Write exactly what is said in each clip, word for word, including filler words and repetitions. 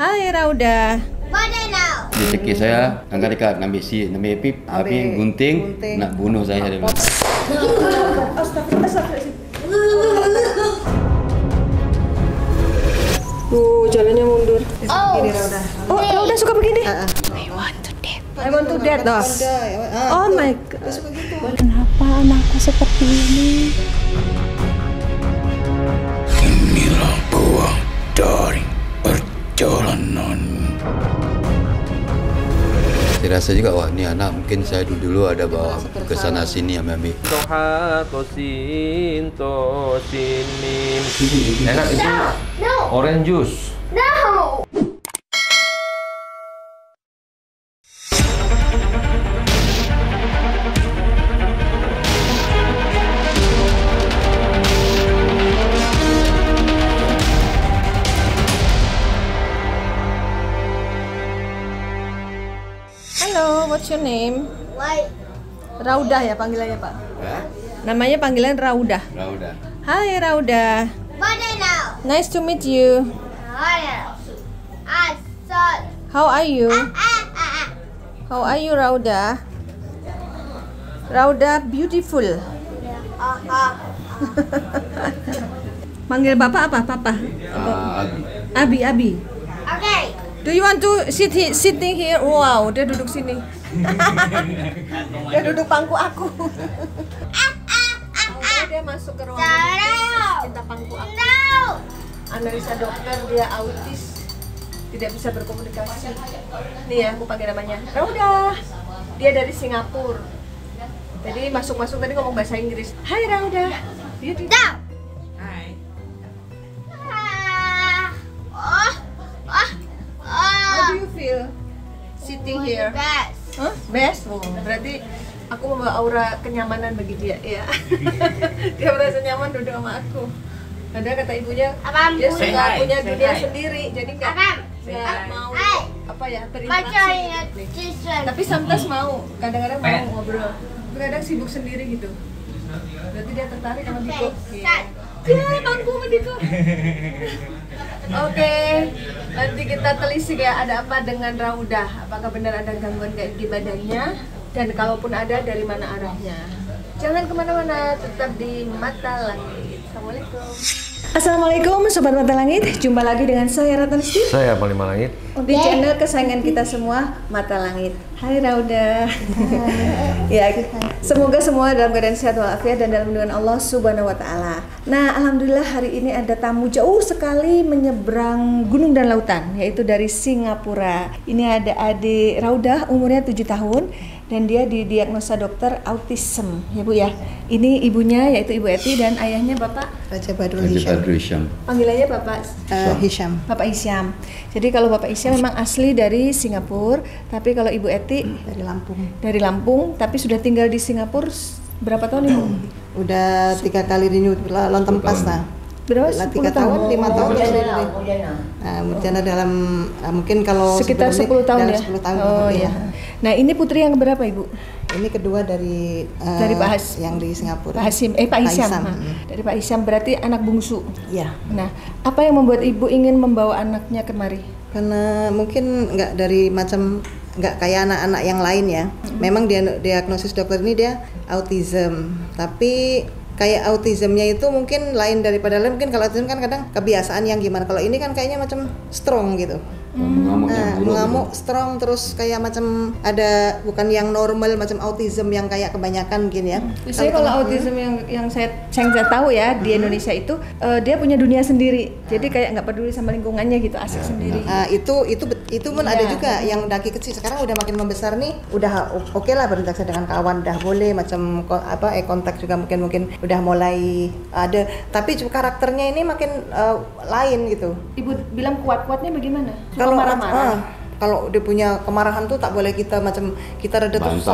Hai Rauda. Dicekik saya, angkat dekat, ambil si, ambil pip, api gunting, gunting, nak bunuh saya dia. Oh, jalannya mundur. Oh, Rauda. Oh, Rauda suka begini. Uh -uh. I want to death. I want to death. Oh my God. Kenapa anakku seperti ini? Inilah buah dari perjalanan. Saya rasa juga, wah ini anak mungkin saya dulu-dulu ada bawa ke sana sini sama Mami. Toha tosin tosin mim. Enak itu? No! Orange juice? No! What's your name? White. Rauda ya panggilannya, Pak? Huh? Namanya panggilan Rauda. Rauda. Hai Rauda. Now. Nice to meet you. Hi. How are you? Ah, ah, ah, ah. How are you, Rauda? Rauda beautiful. Yeah. Ah, ah, ah. Manggil Bapak apa? Papa? Ah, Abi. Abi, Abi. Oke. Okay. Do you want to sit here, sitting here? Wow, dia duduk sini. Dia duduk pangku aku. Oh, dia masuk ke ruang cinta pangku aku. Analisa dokter, dia autis, tidak bisa berkomunikasi. Nih ya, aku pakai namanya Rauda. Dia dari Singapura. Jadi masuk-masuk tadi ngomong bahasa Inggris. Hai Rauda. Dia tidak. Hai. Oh, oh. How do you feel sitting here? Best. Huh? Best. Oh, berarti aku membawa aura kenyamanan bagi dia, ya. Dia merasa nyaman duduk sama aku. Padahal kata ibunya, Abang, dia suka punya dunia sendiri, jadi nggak mau apa ya berinteraksi. Tapi sometimes mau, kadang-kadang mau ngobrol, kadang sibuk sendiri gitu. Berarti dia tertarik sama Diko. Ya, bangku sama Diko. Oke, okay. Nanti kita telisik ya ada apa dengan Rauda. Apakah benar ada gangguan di badannya? Dan kalaupun ada, dari mana arahnya? Jangan kemana-mana, tetap di Mata Langit. Assalamualaikum. Assalamualaikum Sobat Mata Langit. Jumpa lagi dengan saya Ratnasih. Saya Palima Langit. Di channel kesayangan kita semua, Mata Langit. Hai Rauda. Hai. Ya, semoga semua dalam keadaan sehat walafiat dan dalam lindungan Allah Subhanahu wa taala. Nah, alhamdulillah hari ini ada tamu jauh sekali menyeberang gunung dan lautan, yaitu dari Singapura. Ini ada adik Rauda, umurnya tujuh tahun. Dan dia didiagnosa dokter autism, ya Bu ya. Ini ibunya yaitu Ibu Eti dan ayahnya Bapak Raja Badrul Hisham. Hisham. Panggilannya Bapak uh, Hisham. Bapak Hisham. Jadi kalau Bapak Hisham memang asli dari Singapura, tapi kalau Ibu Eti hmm. dari Lampung. Dari Lampung, tapi sudah tinggal di Singapura berapa tahun Ibu? Udah tiga kali di lontong pas lah. Berapa? Tiga tahun, lima tahun. Murjana dalam mungkin kalau sekitar sepuluh tahun ya. Oh iya. Nah ini putri yang berapa Ibu? Ini kedua dari uh, dari Pak Has yang di Singapura. Pak Hasim, eh Pak Hisham. Pak Hisham. Hmm. Dari Pak Hisham berarti anak bungsu. Iya. Nah, apa yang membuat Ibu ingin membawa anaknya kemari? Karena mungkin nggak dari macam nggak kayak anak-anak yang lain ya. Hmm. Memang dia diagnosis dokter ini dia autism, tapi kayak autismnya itu mungkin lain daripada lain. Mungkin kalau autism kan kadang kebiasaan yang gimana, kalau ini kan kayaknya macam strong gitu. Hmm. Nah, mengamuk strong terus kayak macam ada bukan yang normal macam autism yang kayak kebanyakan gini ya. Biasanya kalau autism yang yang saya yang saya tahu ya di Indonesia itu uh, dia punya dunia sendiri. Jadi kayak nggak peduli sama lingkungannya gitu, asik sendiri. Uh, itu itu itu pun ya. Ada juga yang daki kecil sekarang udah makin membesar nih, udah oke okay lah berinteraksi dengan kawan, udah boleh macam apa eh kontak juga mungkin mungkin udah mulai ada. Tapi karakternya ini makin uh, lain gitu. Ibu bilang kuat-kuatnya bagaimana? Kalau marah-marah, ah, kalau dia punya kemarahan tuh tak boleh kita macam kita reda terus.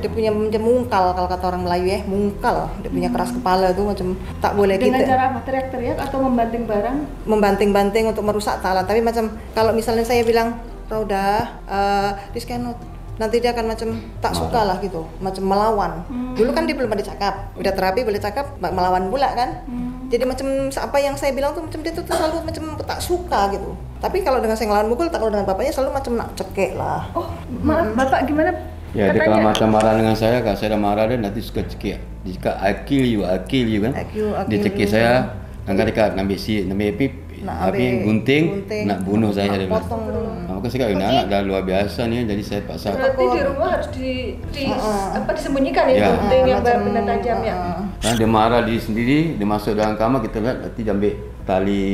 Dia punya mungkal kalau kata orang Melayu ya, mungkal. Dia punya keras kepala tuh macam tak boleh dengan kita. Dengan cara teriak-teriak atau membanting barang? Membanting-banting untuk merusak taala. Tapi macam kalau misalnya saya bilang, Rauda, uh, this cannot. Nanti dia akan macam tak suka lah gitu, macam melawan. Hmm. Dulu kan dia belum ada cakap, udah terapi boleh cakap, melawan pula kan. Hmm. Jadi macam apa yang saya bilang tuh, macam dia tuh selalu macam tak suka gitu. Tapi kalau dengan saya ngelawan mukul, kalau dengan bapaknya selalu macam nak cekek lah. Oh, maaf bapak gimana? Ya, dia kalau macam marah dengan saya, kalau saya marah dia nanti suka cekik. Dia suka I kill you, I kill you kan. I kill, I kill dia cekik you. Saya, angkat-angkat, ngambil si, ngambil pip, nah, habis gunting, gunting, nak bunuh saya. Nak potong dulu. Maka saya kata, anak dah luar biasa nih, jadi saya paksa. Berarti di rumah harus di, di uh, apa, disembunyikan ya, ya. gunting uh, yang benda tajam uh, ya. Nah, dia marah diri sendiri, dia masuk dalam kamar, kita lihat, nanti dia ambil tali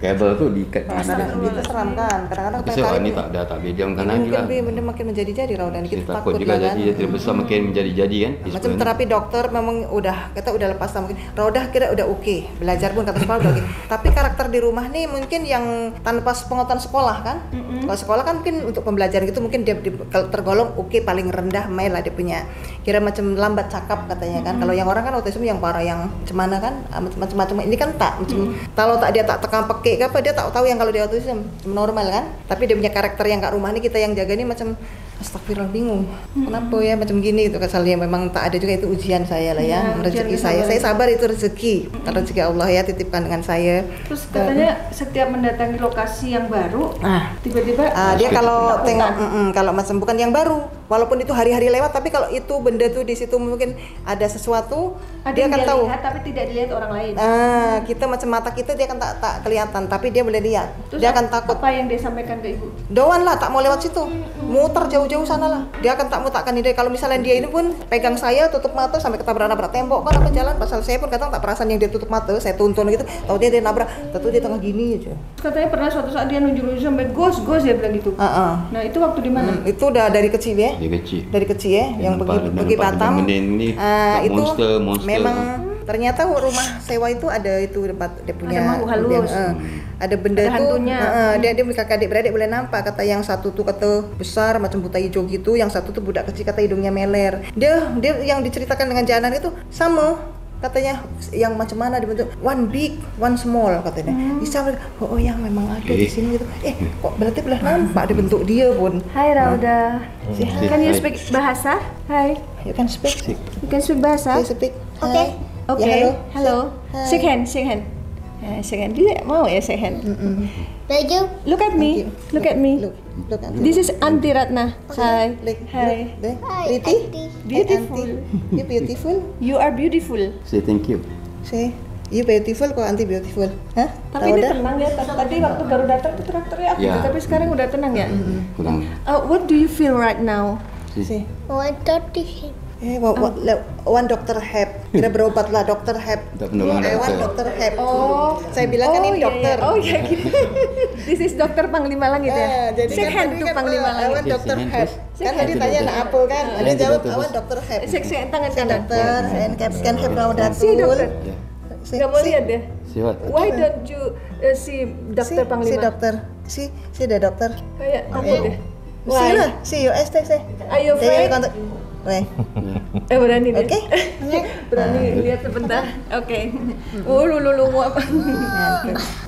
kabel tuh diikat. Nah, nah, itu seram kan, kadang-kadang pakai tali. Ini tak ada, tak ada, diamkan lagi lah. Benda makin menjadi-jadi, Rauh, dan kita takut juga kan. Jadi, jadi besar makin menjadi-jadi kan. Macam terapi dokter memang udah, kita udah lepas sama mungkin. Rauh dah kira udah oke, belajar pun kata sekolah udah oke. Tapi karakter di rumah nih mungkin yang tanpa pengotaan sekolah kan. Kalau sekolah kan mungkin untuk pembelajaran gitu mungkin dia tergolong oke, paling rendah main lah dia punya. Kira macam lambat cakap katanya kan. Kalau yang orang kan autisme yang parah yang cemana kan, macam-macam. Ini kan tak, kalau tak dia tak tekan peke. Apa dia tahu-tahu yang kalau dia autism normal kan, tapi dia punya karakter yang gak rumah nih, kita yang jaga nih macam astagfirullah, bingung kenapa ya macam gini gitu kesalnya. Memang tak ada juga, itu ujian saya lah ya, ya rezeki saya, saya sabar itu rezeki, rezeki Allah ya, titipkan dengan saya. Terus katanya baru, setiap mendatangi lokasi yang baru tiba-tiba ah, ah, dia kalau tengok mm -mm, kalau macam bukan yang baru, walaupun itu hari-hari lewat, tapi kalau itu benda tuh di situ mungkin ada sesuatu, ada dia akan tahu. Lihat, tapi tidak dilihat orang lain. Ah, kita macam mata kita dia akan tak, tak kelihatan, tapi dia boleh lihat. Terus dia akan takut. Apa yang dia sampaikan ke ibu? Doan lah, tak mau lewat situ, muter jauh jauh sana lah, dia akan tak mutakkan diri. Kalau misalnya dia ini pun pegang saya, tutup mata sampai ketabrak nabrak tembok kan apa jalan, pasal saya pun kadang tak perasaan yang dia tutup mata, saya tuntun gitu, tau dia dia nabrak, tentu dia tengah gini aja. Katanya pernah suatu saat dia nunjuk-nunjuk sampai gos-gos dia bilang gitu. Uh -uh. Nah itu waktu di mana? Hmm, itu udah dari kecil ya. Dari kecil. Dari kecil ya, yang, yang pergi pergi Batam. Ini, uh, itu monster, monster. Memang ternyata rumah sewa itu ada itu debat, dia punya ada halus. Dia, uh, ada benda ada tuh, uh, dia dia kakak adik beradik boleh nampak, kata yang satu tuh kata besar macam buta hijau gitu, yang satu tuh budak kecil kata hidungnya meler. Dia dia yang diceritakan dengan Janan itu sama. Katanya yang macam mana dibentuk one big one small katanya. Hmm. Bisa oh, oh yang memang ada di sini gitu. Eh kok berarti belah nampak dibentuk dia pun. Hai Rauda. Hmm. Can you speak bahasa? Hai. You can speak. You can speak bahasa. Saya speak. Oke. Oke. Halo. Shake hand, shake hand. Ya, shake hand. Dia mau ya shake hand. Mm-mm. Thank you. Look at me. Look at me. Look. Look at me. This is Auntie Ratna. Hi. Hi. Pretty. Beautiful. You beautiful. You are beautiful. Say thank you. Say you beautiful kok Auntie beautiful. Hah? Tapi dia tenang ya. Tadi waktu baru datang tuh traktornya aku, tapi sekarang udah tenang ya. Tenang. What do you feel right now? Say. I thought to him. Eh, one dokter help. Kita berobat lah dokter help. One dokter help. Oh, saya bilang kan ini dokter. Oh ya gitu. This is dokter Panglima Langit ya. Shake hand to Panglima Langit. One dokter help. Kan tadi tanya nak apa kan? Ada jawab one dokter help. Shake tangan kanan. Dokter help scan help Raudatul. Si dokter. Gak mau lihat deh. Why don't you si dokter Panglima? Si dokter. Si si dah dokter. Kayak takut deh. Si lah. Si us teh teh. Are you afraid? Weh. Eh berani deh. Oke. Berani lihat sebentar. Oke. Oh lulu mau apa?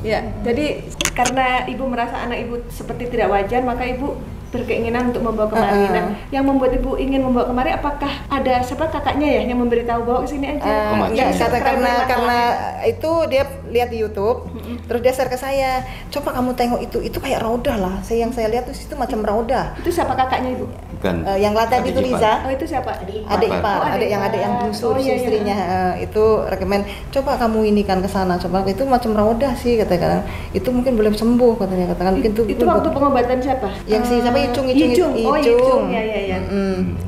Ya, jadi karena ibu merasa anak ibu seperti tidak wajar, maka ibu berkeinginan untuk membawa kemari. Nah, yang membuat ibu ingin membawa kemari, apakah ada siapa kakaknya ya yang memberitahu bawa ke sini aja? Enggak, karena karena itu dia lihat di YouTube, terus dia share ke saya. Coba kamu tengok itu, itu kayak Rauda lah. Saya yang saya lihat tuh itu macam Rauda. Itu siapa kakaknya ibu? Bukan. Yang latar itu Liza. Oh itu siapa? Adik Ipar. Adik yang adik yang busur istrinya itu rekomend. Coba kamu ini kan ke sana. Coba itu macam Rauda sih katakan. Itu mungkin belum sembuh katanya katakan. Itu waktu pengobatan siapa? Yang si siapa? Icung, Icung, Icung, oh Icung, ya ya ya.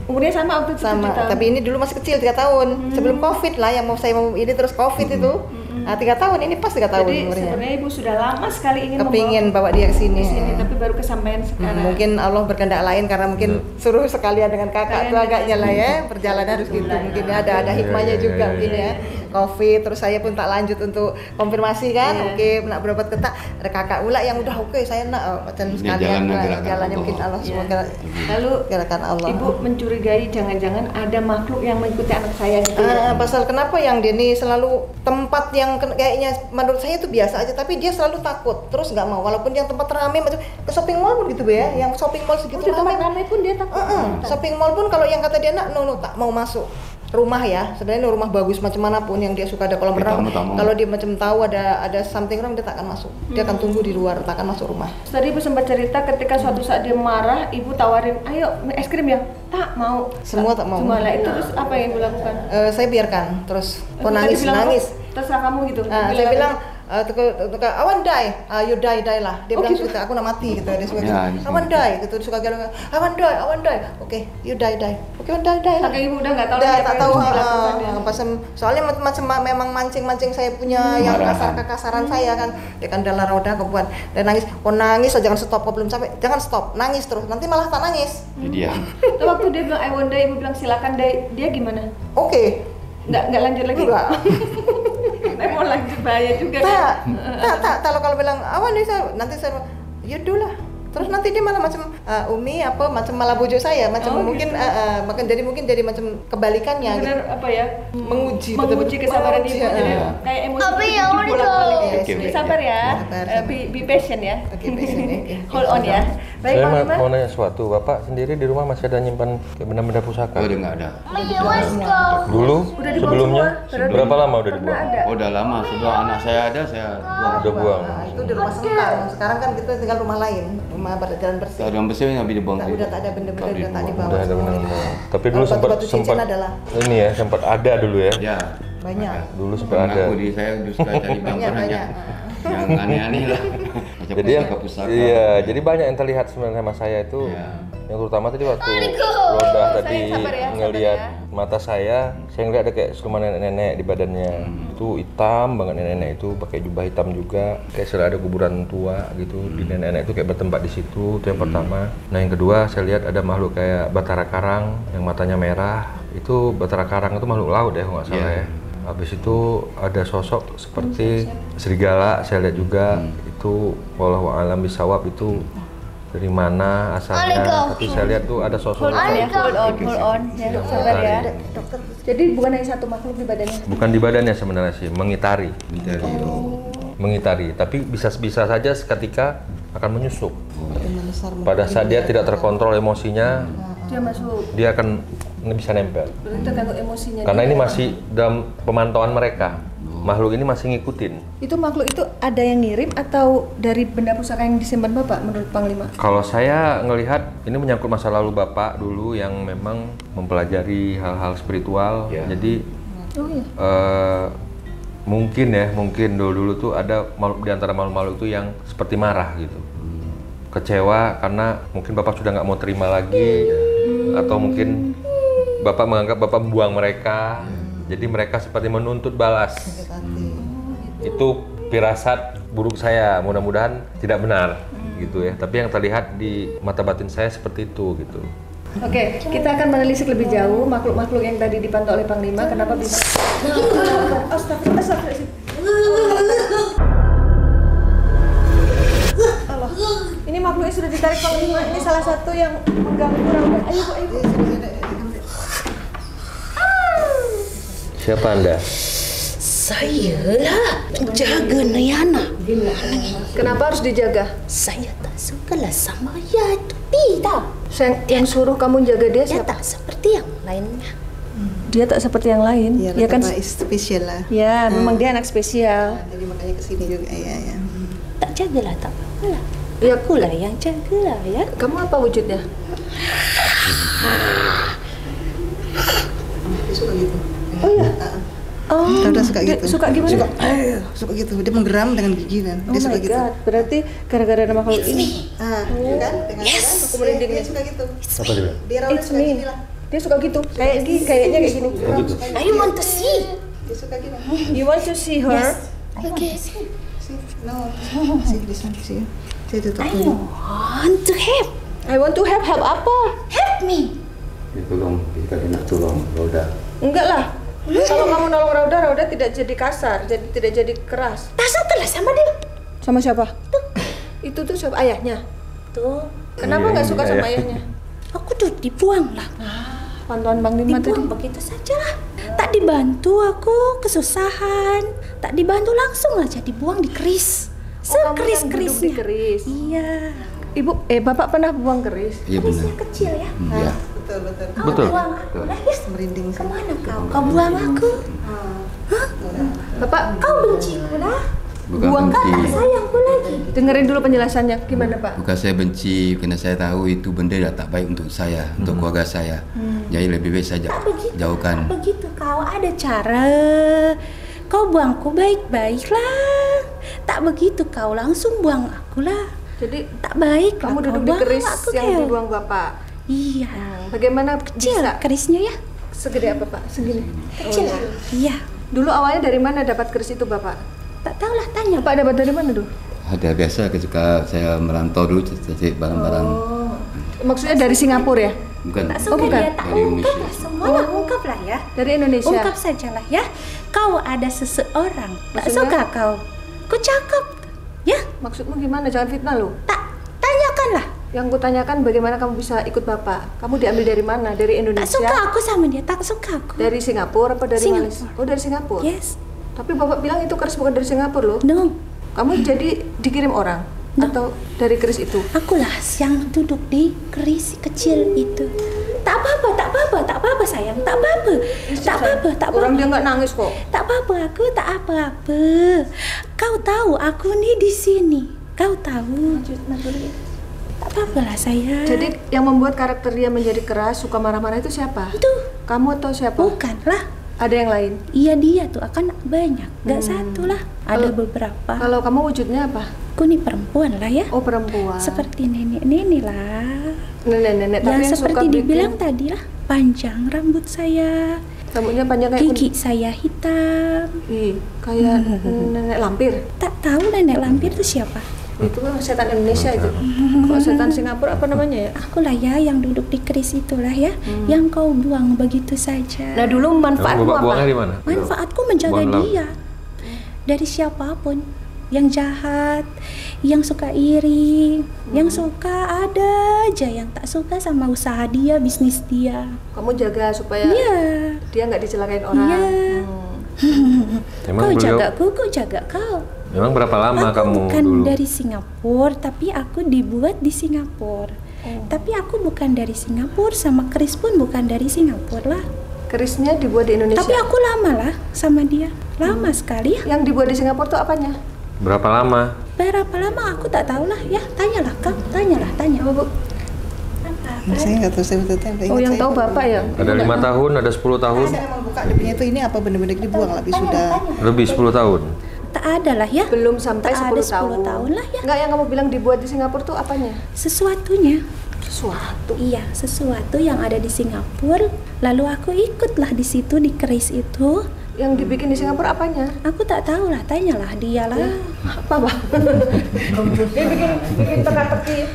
Umurnya sama waktu itu tujuh tahun. Tapi ini dulu masih kecil tiga tahun, sebelum covid lah yang mau saya mau ini terus covid itu. Nah, tiga tahun ini pas tiga tahun umurnya. Jadi sebenarnya ibu sudah lama sekali ingin kepingin bawa dia ke sini, tapi baru kesampaian sekarang. Mungkin Allah berkehendak lain karena mungkin suruh sekalian dengan kakak itu agaknya lah ya perjalanan harus gitu. Mungkin ada ada hikmahnya juga mungkin ya. Covid terus saya pun tak lanjut untuk konfirmasi kan, yeah. Oke nak berobat ketak ada kakak ulah yang udah oke okay, saya nak macam sekalian jalan jalannya mungkin Allah semua yeah. Lalu gerakan Allah. Ibu mencurigai jangan-jangan ada makhluk yang mengikuti anak saya gitu. Uh, ya? Pasal kenapa yang Deni selalu tempat yang kayaknya menurut saya itu biasa aja tapi dia selalu takut terus nggak mau walaupun yang tempat ramai macam ke shopping mall pun gitu ya, yang shopping mall segitu oh, ramai pun dia takut. Uh -uh. Shopping mall pun kalau yang kata dia nak no, no tak mau masuk. rumah ya, sebenarnya rumah bagus macam manapun yang dia suka ada kolam renang. Kalau dia macam tahu ada ada something wrong, dia tak akan masuk. Hmm. Dia akan tunggu di luar, tak akan masuk rumah. Tadi ibu sempat cerita ketika suatu saat dia marah, ibu tawarin, ayo es krim ya, tak mau. Semua tak, tak mau. Semua lah itu, terus apa yang ibu lakukan? Uh, saya biarkan, terus kok nangis nangis. Terserah kamu gitu. Uh, saya bilang. Uh, I want die, uh, you die, die lah. Dia okay. bilang gitu, aku nak mati gitu. Dia suka gitu, yeah, I want die gitu. Dia suka gitu, I want die, I want die. Oke, okay, you die, die. Oke, okay, die, die lah. Ibu udah nggak tahu udah, tak tahu uh, pasem, soalnya macam memang mancing-mancing saya punya hmm, yang kasar-kekasaran hmm. saya kan. Dia kan dalam roda kebuat. Dan nangis, oh nangis, oh, jangan stop, kok belum capek. Jangan stop, nangis terus. Nanti malah tak nangis. Jadi ya. Waktu dia bilang I want die, ibu bilang silakan die. Dia gimana? Oke. Okay. Nggak nggak lanjut lagi. Enggak. Saya mau lanjut bahaya juga tak, kan? Tak, tak, tak, kalau bilang awan deh saya, nanti saya, ya dululah. Terus nanti dia malah macam uh, Umi apa, macam malah bujuk saya, macam oh, mungkin, gitu. uh, uh, makan jadi mungkin jadi macam kebalikannya. Benar gitu. Apa ya? Menguji, menguji kesabaran ibu. Ya. Jadi kayak emosi. Tapi ya udah, sabar ya, uh, be, be patient ya. Oke, okay, patient. Okay. Hold on ya. Baik, saya Pak, mau nanya sesuatu, Bapak sendiri di rumah masih ada nyimpan benda-benda pusaka? Udah nggak ada. Dulu, udah sebelumnya, semua, berapa lama udah dibuang? Ada. Oh, udah lama, sudah anak saya ada, saya buang. Udah buang. Nah, itu di rumah Sengkang, sekarang kan kita tinggal rumah lain, rumah berjalan bersih. Kalau yang bersih yang dibuang. Nah, udah tak ada benda-benda, udah tak dibawa. Udah ada benda-benda. Tapi dulu sempat, sempat ini ya, sempat ada dulu ya? Iya. Banyak. Dulu sempat ada. Aku di saya suka cari bangunannya. Yang aneh-aneh lah. Jadi yang iya, jadi banyak yang terlihat sebenarnya sama saya itu yeah. Yang terutama tadi waktu roda tadi ya, ngelihat ya. Mata saya, saya ngelihat ada kayak siluman nenek-nenek di badannya. Hmm. Itu hitam banget nenek-nenek itu, pakai jubah hitam juga. Kayak sudah ada kuburan tua gitu. Hmm. Di nenek-nenek itu kayak bertempat di situ. Itu yang hmm. pertama. Nah, yang kedua saya lihat ada makhluk kayak batara karang yang matanya merah. Itu batara karang itu makhluk laut ya, kalau nggak salah yeah. ya. Habis itu ada sosok seperti serigala, saya lihat juga hmm. itu wallahu alam bisawab itu dari mana asalnya, tapi saya lihat tuh ada sosok hold on, hold on, hold on. Ya, sabar ya. Dokter. Jadi bukan hanya satu makhluk di badannya? Bukan di badannya sebenarnya sih, mengitari. Mengitari, oh. mengitari. Tapi bisa-bisa saja seketika akan menyusup. Pada saat dia tidak terkontrol emosinya, dia masuk. Dia akan bisa nempel. Terganggu emosinya. Karena ini masih dalam pemantauan mereka. Makhluk ini masih ngikutin. Itu makhluk itu ada yang ngirim atau dari benda pusaka yang disimpan Bapak menurut Panglima? Kalau saya ngelihat ini menyangkut masa lalu Bapak dulu yang memang mempelajari hal-hal spiritual. Ya. Jadi oh, iya. uh, mungkin ya, mungkin dulu-dulu tuh ada di antara makhluk-makhluk itu yang seperti marah gitu. Hmm. Kecewa karena mungkin Bapak sudah nggak mau terima lagi hmm. atau mungkin Bapak menganggap Bapak membuang mereka, hmm. jadi mereka seperti menuntut balas. Hmm. Itu firasat buruk saya, mudah-mudahan tidak benar, hmm. gitu ya. Tapi yang terlihat di mata batin saya seperti itu, gitu. Oke, okay, kita akan menelisik lebih jauh makhluk-makhluk yang tadi dipantau oleh Panglima. Kenapa bisa? Astagfirullahaladzim. Allah, ini makhluknya sudah ditarik Panglima. Ini salah satu yang mengganggu rambut. Ayo, ayo, ayo. Siapa Anda? Saya lah penjaga Nayana. Kenapa harus dijaga? Saya tak suka lah sama ya itu Pita. Yang suruh kamu jaga dia siapa? Dia tak seperti yang lainnya. Dia tak seperti yang lain. Ya, ya kan spesial lah. Ya, hmm. memang dia anak spesial. Nah, jadi makanya kesini juga ya. ya. Hmm. Tak jaga lah, tak apa lah. Ya aku lah yang jaga lah ya. Kamu apa wujudnya? Suka gitu. Oh iya? Oh, Dada suka gitu. Suka gimana? Suka, eh, suka gitu, dia menggeram dengan gigi kan. Dia oh suka my God. Gitu. Berarti gara-gara nama kalau ini. Ah, oh. kan? Dengan yes. Aku merinding dia suka gitu. Apa dia? Dia rawat suka gini lah. Dia suka gitu. Kayak gini, kayaknya kayak gini. I want to see. Dia suka gitu. You want to see her? Yes. Okay. See. See. No. See this one. See. See the top. I want to help. I want to help. Help apa? Help me. Ditolong, kita kena tolong Roda. Enggak lah. Hmm. Kalau kamu nolong Roda, Roda tidak jadi kasar, jadi tidak jadi keras. Tasuk lah sama dia. Sama siapa? Tuh. Itu tuh siapa? Ayahnya. Tuh. Kenapa nggak suka ayah. Sama ayahnya? Aku tuh dibuang lah. Ah, pantauan Bang Lima dibuang tadi. Begitu saja lah. Tak dibantu aku, kesusahan. Tak dibantu langsung lah jadi buang di keris. Sekeris-kerisnya. Kan keris. Iya. Ibu, eh Bapak pernah buang keris? Iya benar. Kerisnya kecil ya. Hmm, iya. betul betul. Kau betul. Buang aku, nangis merinding. Kemana kau? Kau buang aku. Hmm. Hah? Hmm. Bapak, kau benci ku lah. Bukan buang benci. Kau tak sayangku lagi. Dengerin dulu penjelasannya, gimana Pak? Bukan saya benci, karena saya tahu itu benda tak baik untuk saya, hmm. untuk keluarga saya. Hmm. Jadi lebih baik saja jauhkan. Begitu kau ada cara. Kau buangku baik-baik lah. Tak begitu kau langsung buang aku lah. Jadi tak baik. Kamu duduk di keris yang kayak dibuang Bapak. Iya. Hmm. Bagaimana kecil bisa? Kerisnya ya? Segede apa Pak? Segini. Kecil. Oh, iya. Dulu awalnya dari mana dapat keris itu Bapak? Tak tahu lah, tanya. Bapak dapat dari mana dulu? Ada biasa ketika saya merantau dulu cari barang-barang. Oh. Maksudnya dari Singapura ya? Bukan. Tak suka oh, bukan. Dia tak dari ungkap lah, semuanya oh. ungkap lah ya. Dari Indonesia. Ungkap sajalah ya. Kau ada seseorang. Tak suka kau. Ku cakap. Ya, maksudmu gimana? Jangan fitnah lo. Tak, tanyakanlah. Yang kutanyakan bagaimana kamu bisa ikut Bapak? Kamu diambil dari mana? Dari Indonesia? Tak suka aku sama dia, tak suka aku. Dari Singapura apa dari Malaysia? Oh, dari Singapura. Yes. Tapi Bapak bilang itu keris bukan dari Singapura lo. No. Kamu jadi dikirim orang no. atau dari keris itu? Akulah yang duduk di keris kecil itu. Tak apa-apa, tak apa-apa, tak apa-apa sayang, tak apa-apa, tak apa-apa, tak apa-apa. Orang dia nggak nangis kok. Tak apa-apa, aku tak apa-apa. Kau tahu aku nih di sini. Kau tahu. Tak apa-apa lah sayang. Jadi yang membuat karakter dia menjadi keras, suka marah-marah itu siapa? Itu. Kamu atau siapa? Bukan lah. Ada yang lain? Iya dia tuh, akan banyak. Gak hmm. satu lah, ada kalo, beberapa. Kalau kamu wujudnya apa? Aku nih perempuan lah ya. Oh perempuan. Seperti nenek-nenek lah. Nenek-nenek. Tapi yang seperti suka dibilang bikin... tadi lah, panjang rambut saya. Rambutnya panjang kayak gigi un... saya hitam. Ih, kayak hmm. nenek lampir. Tak tahu nenek lampir itu siapa? Itu kan setan Indonesia itu. Kalau setan Singapura apa namanya ya? Akulah ya yang duduk di keris itulah ya, hmm. yang kau buang begitu saja. Nah dulu manfaatmu apa? Buangnya di mana? Manfaatku menjaga buang dia dari siapapun yang jahat, yang suka iri, hmm. yang suka ada aja yang tak suka sama usaha dia, bisnis dia. Kamu jaga supaya yeah. dia nggak dicelakain orang. Yeah. Hmm. Kau beliau... jaga aku, kau jaga kau. Memang berapa lama aku kamu bukan dulu? Dari Singapura, tapi aku dibuat di Singapura. Oh. Tapi aku bukan dari Singapura, sama keris pun bukan dari Singapura lah. Kerisnya dibuat di Indonesia? Tapi aku lama lah sama dia, lama hmm. sekali. Yang dibuat di Singapura tuh apanya? Berapa lama? Berapa lama aku tak tahu lah ya, tanyalah kak, tanyalah, tanya Bu. Apa? Saya nggak tahu saya betul -betul. Oh yang tahu Bapak ya? Ada lima tahun, ada sepuluh tahun. Saya mau buka depannya itu ini apa benar-benar dibuang lebih sudah? Lebih sepuluh tahun. Tak ada lah ya. Belum sampai sepuluh tahun. Tahun lah ya. Enggak yang kamu bilang dibuat di Singapura tuh apanya? Sesuatunya. Sesuatu. Iya, sesuatu yang ada di Singapura. Lalu aku ikutlah di situ di keris itu. Yang dibikin di Singapura apanya? Aku tak tahu lah, tanyalah dia lah. Ya. Apa Bang? Dia bikin bikin teka-teki.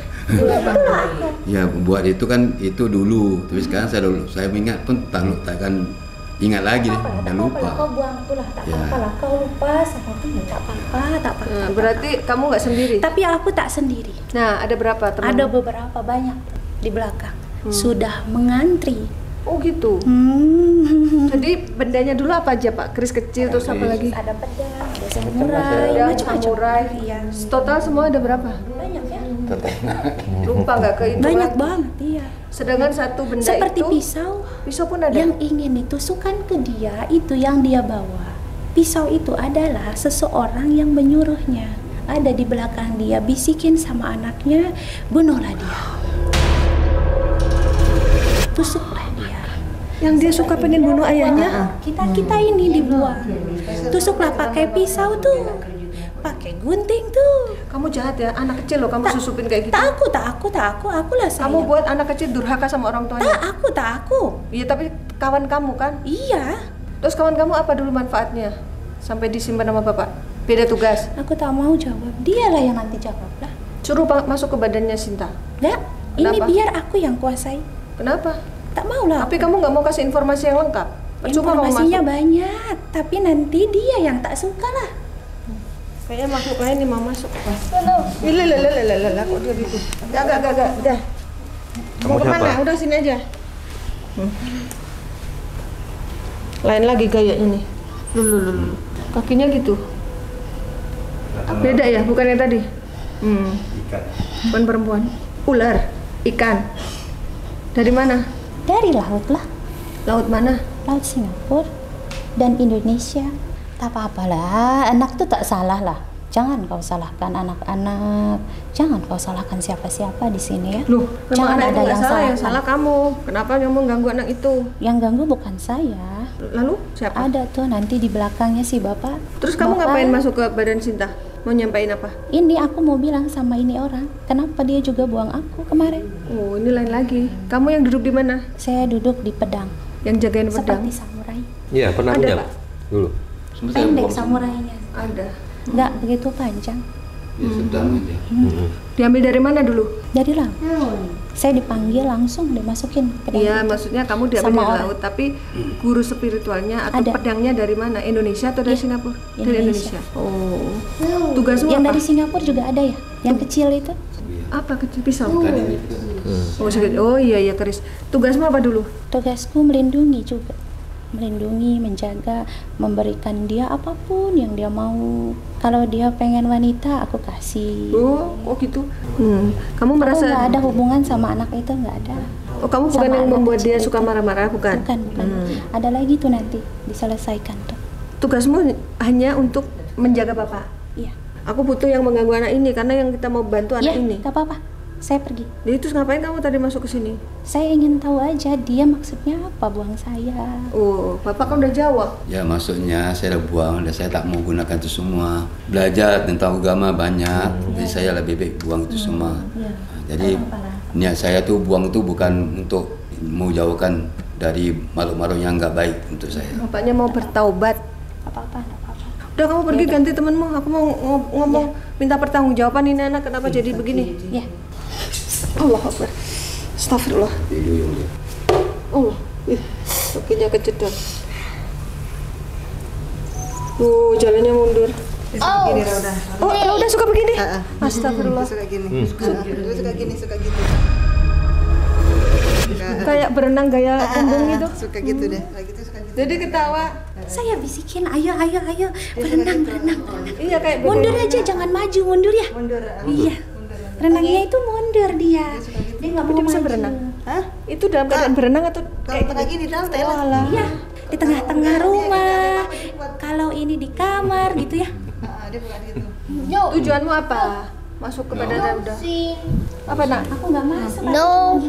Ya buat itu kan itu dulu. Tapi sekarang saya dulu saya ingat pun tak akan ingat lagi deh, dan lupa. Kau buang itulah, tak apa-apa lah. Kau lupa sama aku, tak apa-apa, tak apa-apa. Berarti kamu nggak sendiri? Tapi aku tak sendiri. Nah, ada berapa teman? Ada beberapa banyak di belakang. Hmm. Sudah mengantri. Oh gitu. Hmm. Jadi bendanya dulu apa aja Pak? Keris kecil terus apa lagi? Ada pedang, ada samurai, macam-macam. Total semua ada berapa? Banyak ya. Lupa nggak kehitungan? Banyak banget, iya. Sedangkan satu benda seperti itu, pisau, pisau pun ada. Yang ingin ditusukkan ke dia itu yang dia bawa. Pisau itu adalah seseorang yang menyuruhnya. Ada di belakang dia, bisikin sama anaknya, bunuhlah dia, tusuklah dia. Yang dia suka pengen bunuh ayahnya, kita kita ini dibuang. Tusuklah pakai pisau tuh. Pakai gunting tuh. Kamu jahat ya, anak kecil loh kamu tak, susupin kayak gitu. Tak aku, tak aku, tak aku, aku lah sayang. Kamu buat anak kecil durhaka sama orang tuanya. Tak aku, tak aku. Iya tapi kawan kamu kan? Iya. Terus kawan kamu apa dulu manfaatnya? Sampai disimpan sama Bapak? Beda tugas? Aku tak mau jawab, dia lah yang nanti jawab lah. Suruh masuk ke badannya Sinta? Enggak, ini biar aku yang kuasai. Kenapa? Tak mau lah. Tapi kamu nggak mau kasih informasi yang lengkap? Informasinya banyak, tapi nanti dia yang tak suka lah. Kayaknya masuk lain nih, mau masuk apa? Lele, lele, lele, lele, kok dia gitu? Gak, gak, gak, gak, udah. Mau kemana? Udah sini aja. Hmm. Lain lagi gayanya nih. Lulu, lulu. Kakinya gitu. Beda ya, bukan yang tadi. Hmm. Ikan. Bukan perempuan. Ular, ikan. Dari mana? dari laut lah. Laut mana? Laut Singapura dan Indonesia. Tak apa-apalah, anak tuh tak salah lah. Jangan kau salahkan anak-anak, jangan kau salahkan siapa-siapa di sini ya. Loh, jangan ada yang salah, yang salah kamu. Kenapa kamu ganggu anak itu? Yang ganggu bukan saya. Lalu siapa? Ada tuh nanti di belakangnya si bapak. Terus kamu bapak, ngapain masuk ke badan Sinta? Mau nyampain apa? Ini aku mau bilang sama ini orang, kenapa dia juga buang aku kemarin? Oh, ini lain lagi. Kamu yang duduk di mana? Saya duduk di pedang. Yang jagain pedang? Seperti samurai. Iya, pernah ada, Pak? Dulu. Pendek samurainya. Ada. Enggak begitu panjang. Ya sedang aja. Hmm. Hmm. Diambil dari mana dulu? Dari laut. Hmm. Saya dipanggil langsung dimasukin ke pedang. Iya, maksudnya kamu diambil dari laut, tapi guru spiritualnya atau ada. Pedangnya dari mana? Indonesia atau dari ya. Singapura? Indonesia. Dari Indonesia. Oh. Hmm. Tugasmu yang apa? Dari Singapura juga ada ya? Yang hmm. kecil itu? Apa kecil pisau? Oh. Oh, oh iya iya keris. Tugasmu apa dulu? Tugasku melindungi juga. Melindungi, menjaga, memberikan dia apapun yang dia mau. Kalau dia pengen wanita, aku kasih. Oh, kok gitu? Hmm. Kamu merasa aku gak ada hubungan sama anak itu, nggak ada. Oh, kamu bukan sama yang membuat dia suka marah-marah, bukan? Bukan, bukan. Hmm. Ada lagi tuh nanti diselesaikan tuh. Tugasmu hanya untuk menjaga bapak. Iya. Aku butuh yang mengganggu anak ini karena yang kita mau bantu anak ya, ini. Gak apa-apa. Saya pergi. Jadi terus ngapain kamu tadi masuk ke sini? Saya ingin tahu aja dia maksudnya apa buang saya. Oh, bapak kan udah jawab. Ya maksudnya saya udah buang dan saya tak mau gunakan itu semua. Belajar tentang agama banyak, hmm. jadi ya. Saya lebih baik buang itu hmm. semua. Ya. Nah, jadi niat saya tuh buang tuh bukan untuk mau jauhkan dari makhluk-makhluk yang nggak baik untuk saya. Bapaknya mau bertaubat. Apa-apa. Udah kamu pergi ya, ganti temenmu. Aku mau ngomong ya. Minta pertanggungjawaban ini anak kenapa ya, jadi begini? Ya. Allah Akbar. Astagfirullah. Allah. Kakinya kejedot. Tuh, jalannya mundur. Oh, udah. Oh, udah suka begini. Astagfirullah. Suka gini. Suka gini, suka gitu. Kayak berenang gaya embung gitu. Suka gitu deh. Jadi ketawa. Saya bisikin, ayo, ayo, ayo, berenang, berenang, berenang. Iya kayak mundur aja, jangan maju, mundur ya. Mundur. Iya. Renangnya itu mundur dia, dia nggak mau bisa berenang. Hah? Itu dalam keadaan berenang atau kayak gini dalam telan? Iya, di tengah-tengah rumah. Kalau ini di kamar gitu ya. Tujuanmu apa? Masuk ke badan udah? Apa nak? Aku nggak masuk. No.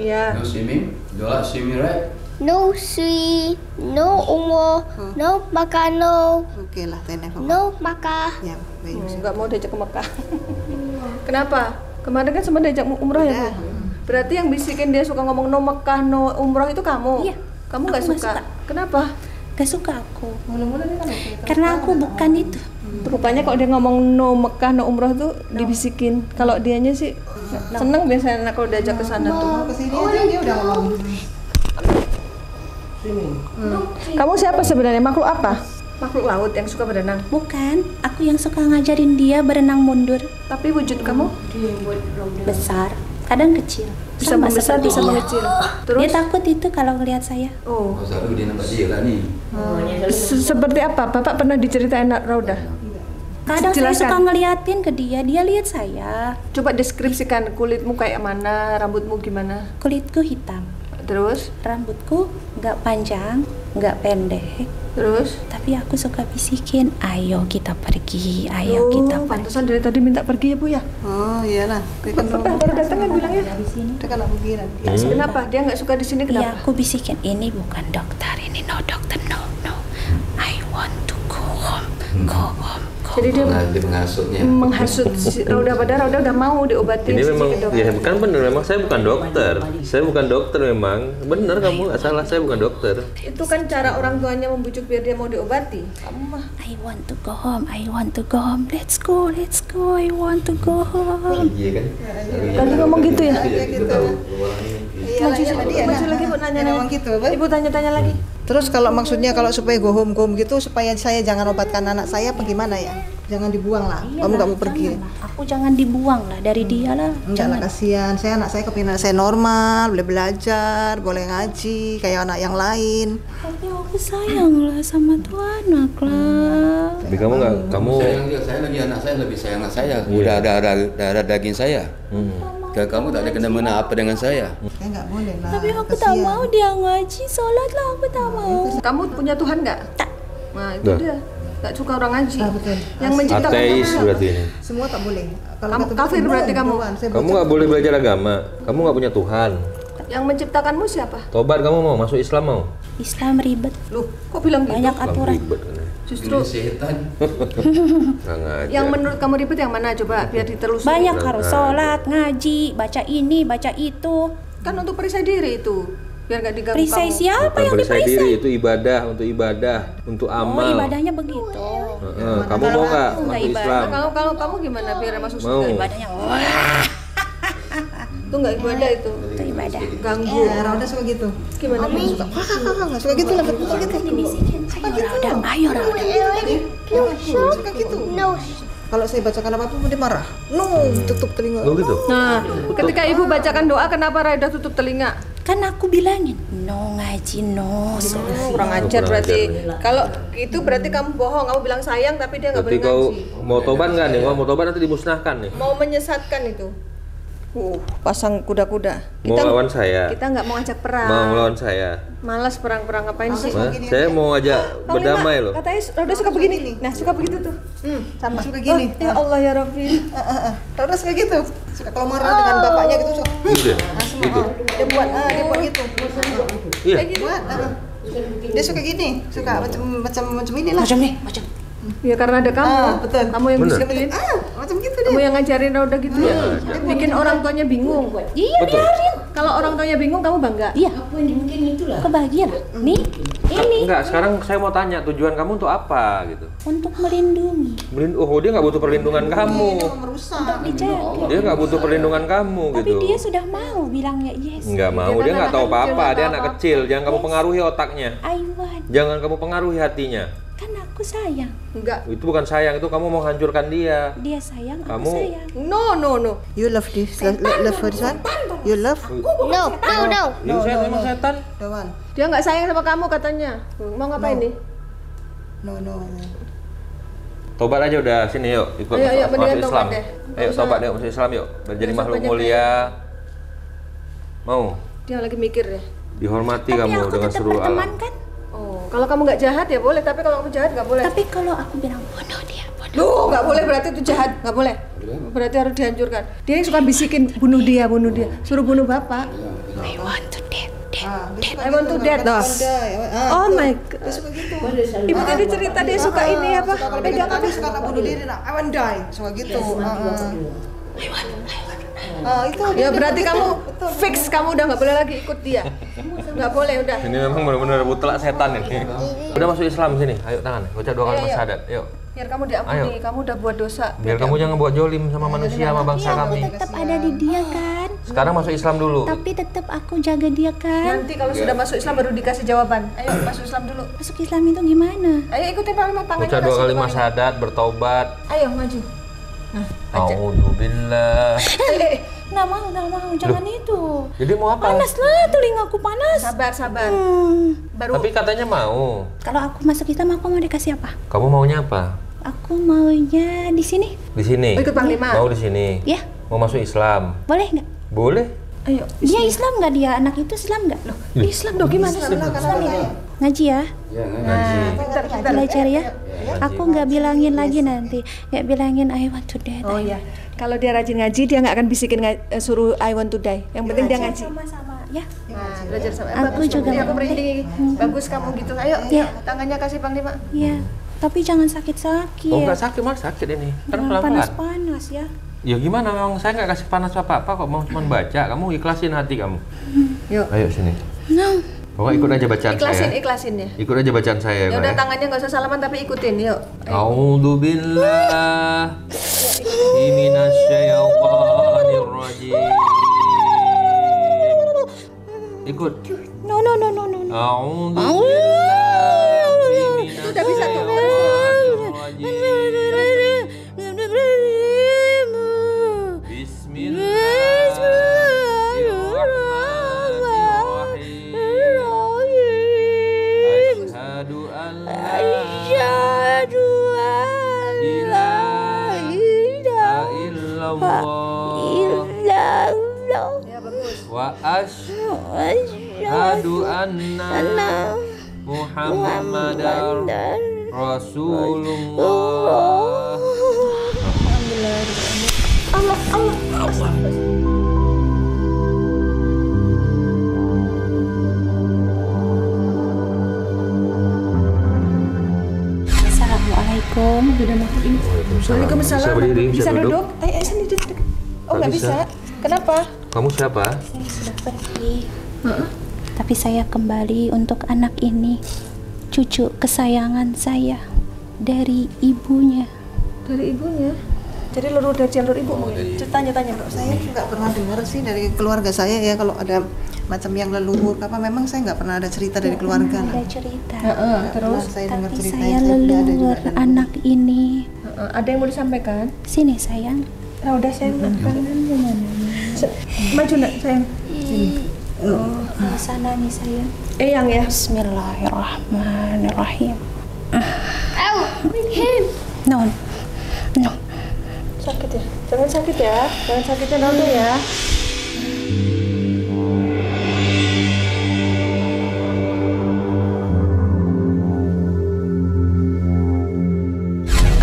Iya. No swimming, doa swimming right? No swimming, no umur, no makan no. Oke lah, telepon. No makan. Ya, nggak mau diajak ke Mekah. Kenapa? Kemarin kan sempat diajak umroh ya, Bu? Berarti yang bisikin dia suka ngomong no Mekah, no umroh itu kamu? Iya. Kamu gak suka? Gak suka. Kenapa? Gak suka aku. Mula-mula dia kan gak suka. Karena aku bukan itu. Hmm. Rupanya kalau dia ngomong no Mekah, no umroh tuh no. Dibisikin. Kalau dianya sih no. Seneng biasanya kalau diajak ke sana no. Tuh. Mau kesini aja dia udah ngomong. Hmm. Kamu siapa sebenarnya? Makhluk apa? Makhluk laut yang suka berenang? Bukan, aku yang suka ngajarin dia berenang mundur. Tapi wujud hmm. kamu? Besar, kadang kecil. Bisa membesar, bisa mengecil. Terus? Dia takut itu kalau ngelihat saya. Oh, selalu dia nampak dia lah nih. Seperti apa? Bapak pernah diceritain Rauda? Kadang saya suka ngeliatin ke dia, dia lihat saya. Coba deskripsikan kulitmu kayak mana, rambutmu gimana? Kulitku hitam. Terus? Rambutku nggak panjang, nggak pendek. Terus? Tapi aku suka bisikin, ayo kita pergi, ayo oh, kita pergi. Pantesan dari tadi minta pergi ya, Bu ya? Oh iyalah. Baru datang kan bilangnya? Dia kan aku bilang. Kenapa? Dia nggak suka di sini kenapa? Iya, aku bisikin, ini bukan dokter, ini no dokter, no, no. I want to go home, go home. Jadi dia menghasutnya. Menghasut Rauda pada Rauda udah mau diobatin. Ini memang, ya bukan bener memang saya bukan dokter. Saya bukan dokter memang. Bener kamu nggak salah, saya bukan dokter. Itu kan cara orang tuanya membujuk biar dia mau diobati. Kamu mah. I want to go home, I want to go home. Let's go, let's go, I want to go home. Iya kan? Tadi ngomong gitu ya? Maju lagi Bu nanya lagi. Ibu tanya-tanya lagi. Terus kalau maksudnya kalau supaya go home go home gitu supaya saya jangan obatkan anak saya apa gimana ya? Jangan dibuang lah. Iya, kamu nggak mau pergi. Lah. Aku jangan dibuang lah dari dia lah. Jangan kasihan. Saya anak saya kepingin saya normal, boleh belajar, boleh ngaji kayak anak yang lain. Tapi aku sayang lah sama tuh anak lah. Tapi kamu nggak kamu sayang dia, saya lagi anak saya lebih sayang anak saya. Udah ada ada daging saya. Hmm. Kalau kamu tak ada kena-mena apa dengan saya. Saya tak boleh lah. Tapi aku kesian. Tak mau dia ngaji, solat lah, aku tak mau. Kamu punya Tuhan tak? Tak. Nah itu dah. Dia. Tak suka orang ngaji. Ah, betul. Yang menciptakan ateis berarti ini. Semua tak boleh. Kalau kamu kafir berarti kamu. Kamu tak boleh belajar agama. Kamu tak punya Tuhan. Yang menciptakanmu siapa? Tobat kamu mau, masuk Islam mau? Islam ribet. Loh, kok bilang gitu? Banyak aturan. Justru setan. Yang menurut kamu ribet yang mana coba biar ditelusuri. Banyak harus sholat, ngaji, baca ini, baca itu. Kan untuk perisai diri itu. Biar nggak diganggu. Perisai siapa yang diperisai? Perisai diri itu ibadah, untuk ibadah, untuk amal. Oh, ibadahnya begitu. Kamu mau nggak masuk Islam? Kalau kalau kamu gimana biar masuk surga? Ibadahnya wah. Itu nggak ibadah itu. Itu ibadah. Ganggu. Rauda suka gitu. Gimana? Nggak suka gitu lah, betul gitu. Rauda, ayo Rauda. Suka gitu. Kalau saya bacakan apapun dia marah. No, tutup telinga. No gitu. Nah, ketika ibu bacakan doa, kenapa Rauda tutup telinga? Kan aku bilangin, no ngaji, no sholat. Kurang ajar berarti. Kalau itu berarti kamu bohong, kamu bilang sayang tapi dia nggak boleh ngaji. Mau tobat nggak nih? Mau tobat nanti dimusnahkan nih. Mau menyesatkan itu. Uh, pasang kuda-kuda. Mau lawan saya. Kita nggak mau ajak perang. Mau lawan saya. Malas perang-perang ngapain sih? Saya mau ajak berdamai loh. Katanya Rauda suka begini nih. Nah suka begitu tuh. Sama suka gini. Ya Allah ya Rabbi. Rauda suka gitu. Kalau marah dengan bapaknya gitu suka. Dia buat, dia buat gitu. Iya. Dia suka gini. Suka macam macam macam inilah. Macam nih, macam. Ya karena ada kamu, ah, betul. Kamu yang disiplin, ah, macam gitu deh. Kamu yang ngajarin Rauda gitu hmm. ya, bikin orang tuanya bingung. Iya biarin. Kalau orang tuanya bingung, kamu bangga. Iya. Mungkin itulah kebahagiaan. Nih, ini. Enggak. Sekarang saya mau tanya tujuan kamu untuk apa gitu? Untuk melindungi. Melind oh dia nggak butuh perlindungan kamu. Untuk dijaga. Dia nggak butuh perlindungan kamu gitu. Tapi dia sudah mau bilangnya yes. Nggak mau. Dia nggak tahu apa-apa. Dia anak kecil. Jangan kamu pengaruhi otaknya. Jangan kamu pengaruhi hatinya. Kan aku sayang. Enggak. Itu bukan sayang, itu kamu mau hancurkan dia. Dia sayang, kamu aku sayang. No, no, no. You love this, love, love this one. You love? No, no, no. You sayang sama setan? Dewan. Dia nggak sayang sama kamu katanya. Mau ngapain nih? No, no. Tobat aja udah, sini yuk ikut masuk Islam. Ayo tobat deh, masuk Islam yuk. Jadi makhluk mulia. Mau? Dia lagi mikir deh. Dihormati kamu dengan seluruh alam. Oh, kalau kamu nggak jahat ya boleh, tapi kalau kamu jahat nggak boleh. Tapi kalau aku bilang bodoh dia, bodoh. Loh, nggak boleh berarti itu jahat, nggak boleh. Berarti harus dihancurkan. Dia suka bisikin bunuh dia, bunuh dia, suruh bunuh bapak. I want to death, death, death. I want to death. Oh my god. Ibu tadi cerita dia suka ini apa? Pegang apa? Suka bunuh diri, I want die, suka gitu. I want, I want. Oh, itu ya berarti betul, kamu betul, fix betul. Kamu udah nggak boleh lagi ikut dia, nggak boleh udah. Ini memang benar-benar mutlak setan ini. Udah masuk Islam sini, ayo tangan, baca dua kali syahadat, yuk. Biar kamu diampuni, kamu udah buat dosa. Biar kamu jangan buat jolim sama manusia, sama bangsa kami. Tetap ada di dia kan. Sekarang masuk Islam dulu. Tapi tetap aku jaga dia kan. Nanti kalau sudah masuk Islam baru dikasih jawaban. Ayo masuk Islam dulu. Masuk Islam itu gimana? Ayo ikuti paman tangannya. Baca dua kali syahadat, bertobat. Ayo maju. Alhamdulillah. Nggak mau, nggak mau, jangan itu. Jadi mau apa? Panas lah, telingaku panas. Sabar, sabar. Baru. Tapi katanya mau. Kalau aku masuk Islam, aku mau dikasih apa? Kamu maunya apa? Aku maunya di sini. Di sini. Ikut Panglima. Mau di sini. Ya. Mau masuk Islam. Boleh nggak? Boleh. Ayo. Dia Islam nggak dia? Anak itu Islam nggak? Loh, Islam dong gimana? Islam itu. Ngaji ya? Ya, ngaji. Belajar ya? Aku nggak bilangin lagi nanti, nggak bilangin I want to die. Oh ya, kalau dia rajin ngaji dia nggak akan bisikin suruh I want to die. Yang penting dia ngaji. Sama-sama ya. Nah, belajar sama. Aku juga. Aku berhenti. Bagus kamu gitu. Ayo, tangannya kasih Panglima. Iya. Tapi jangan sakit-sakit. Oh nggak sakit malah sakit ini. Panas-panas ya. Ya gimana memang saya nggak kasih panas apa-apa kok, mau cuma baca. Kamu ikhlasin hati kamu. Yuk. Ayo sini. No. Pokoknya ikut aja bacaan iklasin, saya. Iklasin, iklasin ya. Ikut aja bacaan saya. Ya udah tangannya nggak usah salaman tapi ikutin yuk. A'udzubillahi minasyaitonirrajim. Ikut. No no no no no. A'udzubillahi minasyaitonirrajim. Bismillah. Love. wa asyhadu anna Muhammadan Rasulullah. Allah Allah Allah. Assalamualaikum, sudah makan ini. Waalaikumsalam. Bisa berdiri, bisa, bisa duduk. Ayo, ayo sini duduk. Oh, nggak bisa. bisa. Kenapa? Kamu siapa? Saya sudah pergi. Hmm? Tapi saya kembali untuk anak ini, cucu kesayangan saya dari ibunya. Dari ibunya? Jadi luruh dari jalur ibu. Oh, dari... Tanya-tanya, Mbak. Saya nggak pernah dengar sih dari keluarga saya ya kalau ada macam yang leluhur. Apa memang saya nggak pernah ada cerita ya, dari keluarga? Ada nah. cerita. Ya, uh, terus saya dengar cerita. Tapi saya leluhur ada anak ini. Uh, uh, ada yang mau disampaikan? Sini sayang. Oh, udah sayang. Maju nak sayang. Sini. Oh, di sana nih sayang. Eh yang ya. Bismillahirrahmanirrahim. Aw, him. Non, non. Sakit ya, jangan sakit ya, jangan sakitnya nanti ya.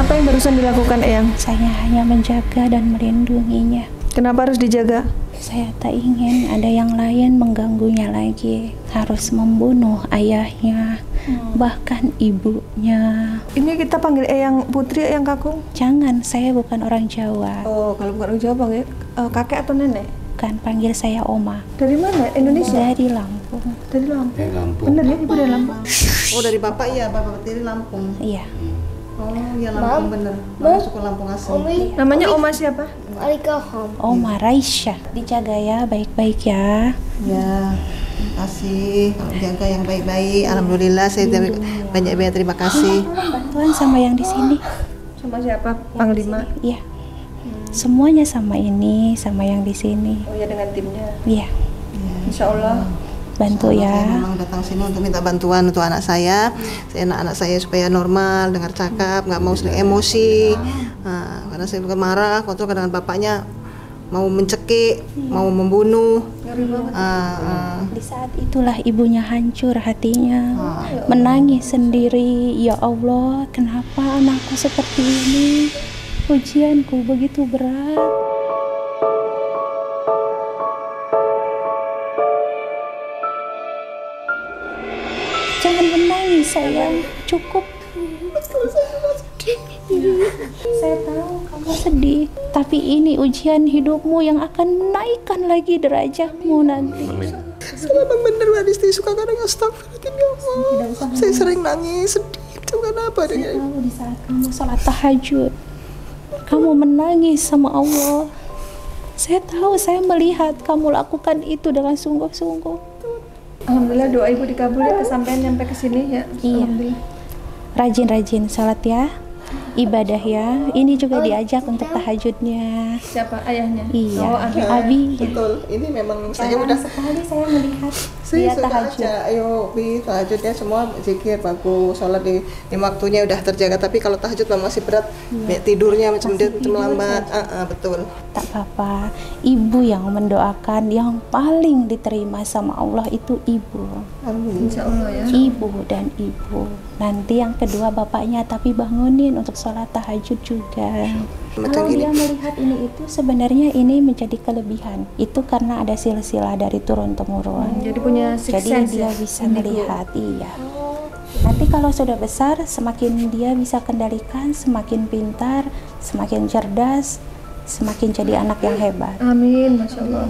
Apa yang barusan dilakukan Eyang? Saya hanya menjaga dan melindunginya. Kenapa harus dijaga? Saya tak ingin ada yang lain mengganggunya lagi. Harus membunuh ayahnya. Hmm. Bahkan ibunya. Ini kita panggil Eyang Putri, Eyang Kakung? Jangan, saya bukan orang Jawa. Oh, kalau bukan orang Jawa panggil uh, kakek atau nenek? Bukan, panggil saya Oma. Dari mana? Indonesia? Dari Lampung. Dari Lampung? Dari Lampung. Bener ya, ibu dari Lampung? Oh, dari bapak iya, bapak dari Lampung? Iya. Oh, iya Lampung Mam. bener. Mama suku Lampung asli. Omi. Namanya Oma siapa? Alikohom. Oma Raisya. Dijaga ya, baik-baik ya. Ya. Terima kasih, jaga yang baik-baik. Alhamdulillah, saya banyak banyak terima kasih. Bantuan sama yang di sini. Sama siapa? Panglima. Iya. Hmm. Semuanya sama ini, sama yang di sini. Oh ya, dengan timnya. Iya. Ya. Insya Allah. Bantu Insya Allah, ya. Saya memang datang sini untuk minta bantuan untuk anak saya. Saya anak-anak saya supaya normal, dengar cakap, nggak mau sering emosi. Nah, karena saya bukan marah, kontrol dengan bapaknya. Mau mencekik, hmm. mau membunuh. Uh, uh. Di saat itulah ibunya hancur hatinya, ah, ya menangis sendiri. Ya Allah, kenapa anakku seperti ini? Ujianku begitu berat. Jangan menangis sayang, cukup. Saya tahu kamu sedih, tapi ini ujian hidupmu yang akan menaikkan lagi derajatmu nanti. Saya benar Mbak Disti suka kadang astagfirullahaladzim ya Allah. Saya sering nangis, sedih itu kenapa dengan kamu di saat kamu sholat tahajud, kamu menangis sama Allah. Saya tahu, saya melihat kamu lakukan itu dengan sungguh-sungguh. Alhamdulillah doa ibu dikabul ya, kesampaian sampai ke sini ya. Iya. Rajin-rajin sholat ya. Ibadah ya, ini juga oh, diajak untuk tahajudnya. Siapa ayahnya? Iya, oh, Abi. Abi. Betul, ini memang saya udah sekali saya melihat dia tahajud. Aja. Ayo, Bi, tahajudnya semua zikir bagus, sholat di, di waktunya udah terjaga. Tapi kalau tahajud masih berat, iya. tidurnya macam dia melambat. Uh, uh, betul. Tak apa-apa, ibu yang mendoakan yang paling diterima sama Allah itu ibu. Amin. Insya Allah ya. Ibu dan ibu. Nanti yang kedua bapaknya, tapi bangunin untuk sholat tahajud juga. Kalau dia melihat ini itu sebenarnya ini menjadi kelebihan. Itu karena ada silsilah dari turun temurun. Hmm, jadi punya six sense. Jadi dia ya? bisa melihat, iya. Nanti kalau sudah besar, semakin dia bisa kendalikan, semakin pintar, semakin cerdas, semakin jadi anak yang hebat. Amin, masya Allah.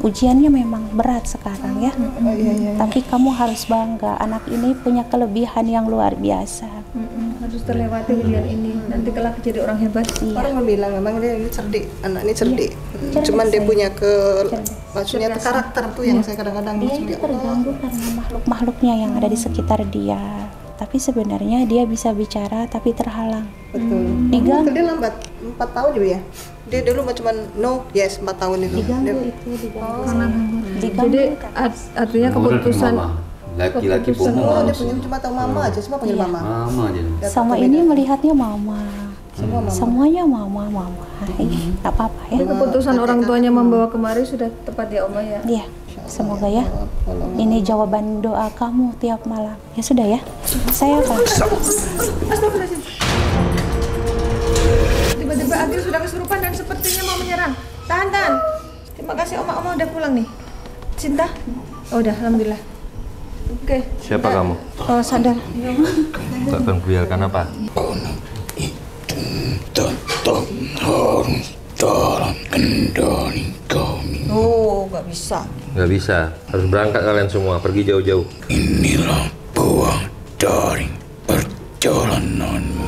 Ujiannya memang berat sekarang ya. Oh, iya, iya. Tapi kamu harus bangga, anak ini punya kelebihan yang luar biasa. Mm-mm, harus terlewati ujian mm-hmm. ini. Nanti kelak jadi orang hebat. Iya. Orang bilang memang dia ini cerdik, anak ini cerdik. Iya. Cuman saya. dia punya ke cerdik. maksudnya cerdik. karakter tuh yang iya. saya kadang-kadang dia itu terganggu karena makhluk-makhluknya yang ada di sekitar dia. Tapi sebenarnya dia bisa bicara tapi terhalang. Betul. Digang... Dia lambat empat tahun juga ya. Dia dulu cuma no, yes, empat tahun itu. Diganggu dia... itu diganggu. Oh, jadi artinya keputusan laki-laki pun. Oh, dia punya cuma tahu mama aja, semua panggil iya. mama. Mama aja. Sama ini melihatnya mama. Semua mama. Semuanya mama, mama. Nggak apa-apa ya. Keputusan orang tuanya membawa kemari sudah tepat ya, Oma ya? Iya, semoga ya. Ini jawaban doa kamu tiap malam. Ya sudah ya. Saya akan. Tiba-tiba Adil sudah kesurupan dan sepertinya mau menyerang. Tahan, tahan. Terima kasih Oma, Oma udah pulang nih. Cinta? Oh, udah, alhamdulillah. Oke. Siapa nah, kamu? Oh, sadar. Tak terbiarkan apa? Oh, nggak bisa. Nggak bisa. Harus berangkat kalian semua, pergi jauh-jauh. Inilah buah dari perjalananmu.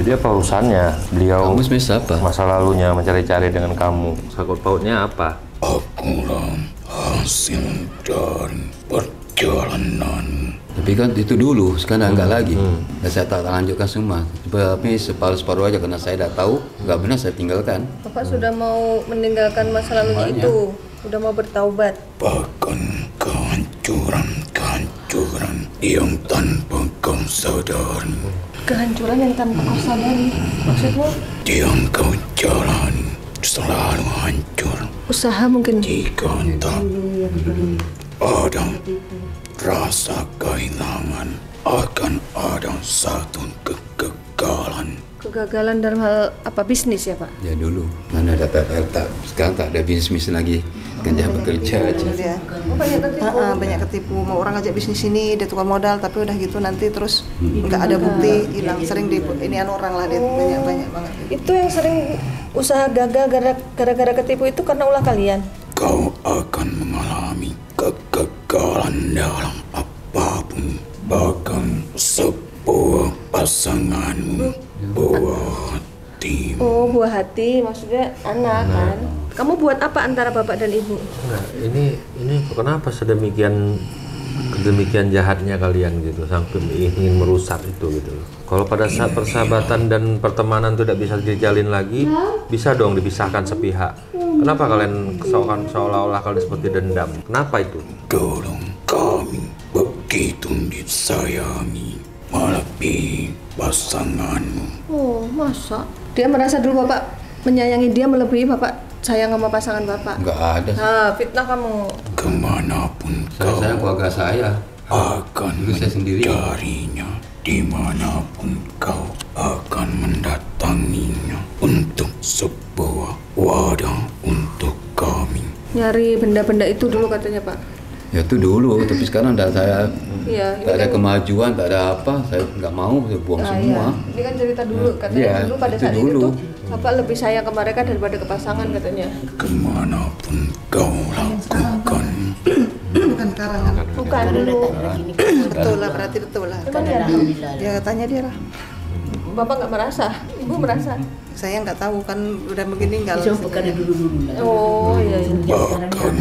Jadi apa urusannya beliau? Kamu sebenarnya apa? Masa lalunya mencari-cari dengan kamu. Sakut pautnya apa? Akulah hasil dari perjalanan. Tapi kan itu dulu, sekarang hmm. enggak lagi. Hmm. Dan saya tak lanjutkan semua. Tapi separuh-separuh aja karena saya tidak tahu, enggak benar saya tinggalkan. Bapak hmm. sudah mau meninggalkan masa lalunya itu, sudah mau bertaubat. Bahkan kehancuran-kehancuran yang tanpa kau sadari. Kehancuran yang tanpa kau sadari? Maksudmu? Yang kau jalani selalu hancur. Usaha mungkin. Jika tak ada rasa kehilangan, akan ada satu kegagalan. Kegagalan dalam hal apa, bisnis ya Pak? Ya dulu, mana ada P P L, sekarang tak ada bisnis lagi. Kerja bekerja aja. Ya. Oh, banyak ketipu. Ha -ha, banyak ketipu. Mau orang ngajak bisnis ini, dia tukar modal, tapi udah gitu nanti terus nggak hmm. ada bukti, hilang. Sering di ini anu orang lah, dia banyak-banyak banget. Itu yang sering usaha gagal gara-gara ketipu itu karena ulah kalian. Kau akan mengalami kegagalan dalam apapun, bahkan sebuah pasanganmu, buah hati. Oh, buah hati, maksudnya anak kan? Kamu buat apa antara bapak dan ibu? Nah, ini ini kenapa sedemikian sedemikian jahatnya kalian gitu sampai ingin merusak itu gitu. Kalau pada saat persahabatan dan pertemanan tidak bisa dijalin lagi, bisa dong dipisahkan sepihak. Kenapa kalian seolah-olah kalian seperti dendam? Kenapa itu? Dorong kami begitu disayangi, melebihi pasanganmu. Oh, masa? Dia merasa dulu bapak menyayangi dia melebihi bapak. Sayang sama pasangan bapak? Enggak ada. Nah, fitnah kamu. Kemanapun saya, kau saya keluarga saya akan mencarinya, dimanapun kau akan mendatanginya untuk sebuah wadah untuk kami. Nyari benda-benda itu dulu katanya Pak? Ya itu dulu, tapi sekarang enggak saya ya, tak ada kemajuan, tak ada apa, saya nggak mau, saya buang nah, semua. Ya. Ini kan cerita dulu, katanya ya, dulu pada saat dulu. itu Bapak lebih sayang ke mereka daripada ke pasangan katanya. Kemanapun kau lakukan. Bukan karangan. Bukan dulu. Betul lah, berarti betul lah. Cuman dia lah. Ya tanya dia lah. Bapak nggak merasa, ibu merasa. Saya nggak tahu kan udah begini nggak. Bukan dulu dulu. Oh iya. Bahkan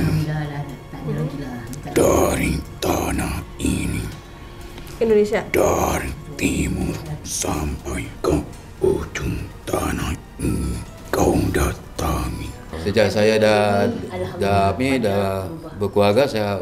dari tanah ini, Indonesia, dari timur sampai ke ujung tanah ini, kau datangi. Sejak saya dah dah ini dah berkeluarga, saya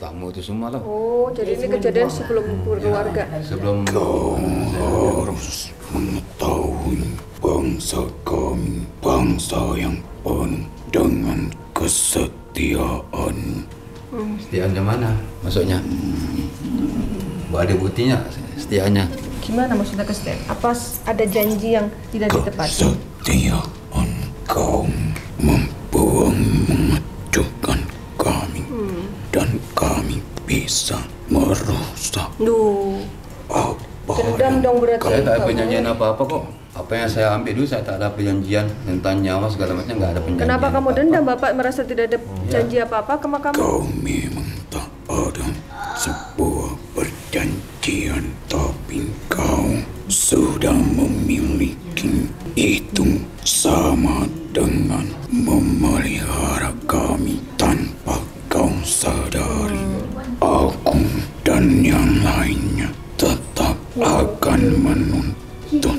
tak mau itu semua lah. Oh, jadi ini kejadian sebelum berkeluarga. Sebelum kau harus mengetahui bangsa kami, bangsa yang penuh dengan kesetiaan. Setiaannya mana? Maksudnya? Ada buktinya setiaannya. Gimana maksudnya kesetiaan? Apa ada janji yang tidak ditepati? Kesetiaan kau membuang mengejutkan kami hmm. dan kami bisa merusak. Duh. Apa? Dendam dong berarti. Saya tak ada penyanyian apa-apa kok. Apa yang saya ambil dulu, saya tak ada perjanjian tentang nyawa segala macam, nggak ada perjanjian. Kenapa kamu dendam, Bapak merasa tidak ada janji apa-apa ke makam? Kau memang tak ada sebuah perjanjian, tapi kau sudah memiliki itu sama dengan memelihara kami tanpa kau sadari. Aku dan yang lainnya tetap akan menuntut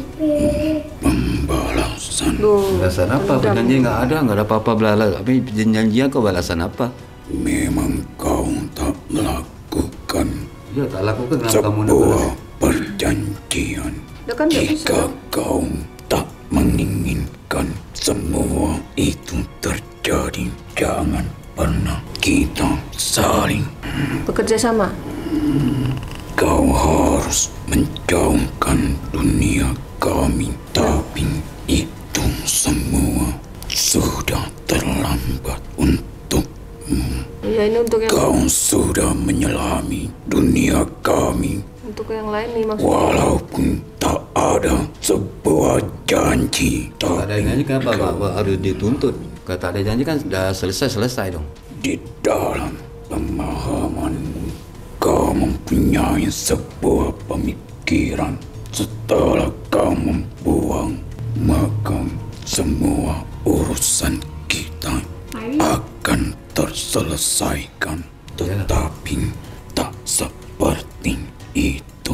pembalasan. Balasan apa? Perjanjian nggak ada, nggak ada apa-apa belalah. Tapi perjanjian kau balasan apa? Memang kau tak melakukan. Ya tak lakukan. Sebuah perjanjian Kan jika kau tak menginginkan semua itu terjadi, jangan pernah kita saling bekerja sama. Kau harus menjauhkan dunia kami, tapi itu semua sudah terlambat untukmu. Ya, ini untuk yang... Kau sudah menyelami dunia kami. Untuk yang lain nih maksudnya. Walaupun tak ada sebuah janji. Tak ada janji kenapa bahwa harus dituntut? Kalau tak ada janji kan sudah selesai-selesai dong. Di dalam pemahamanmu, kau mempunyai sebuah pemikiran. Setelah kau membuang, maka semua urusan kita akan terselesaikan. Tetapi tak seperti itu,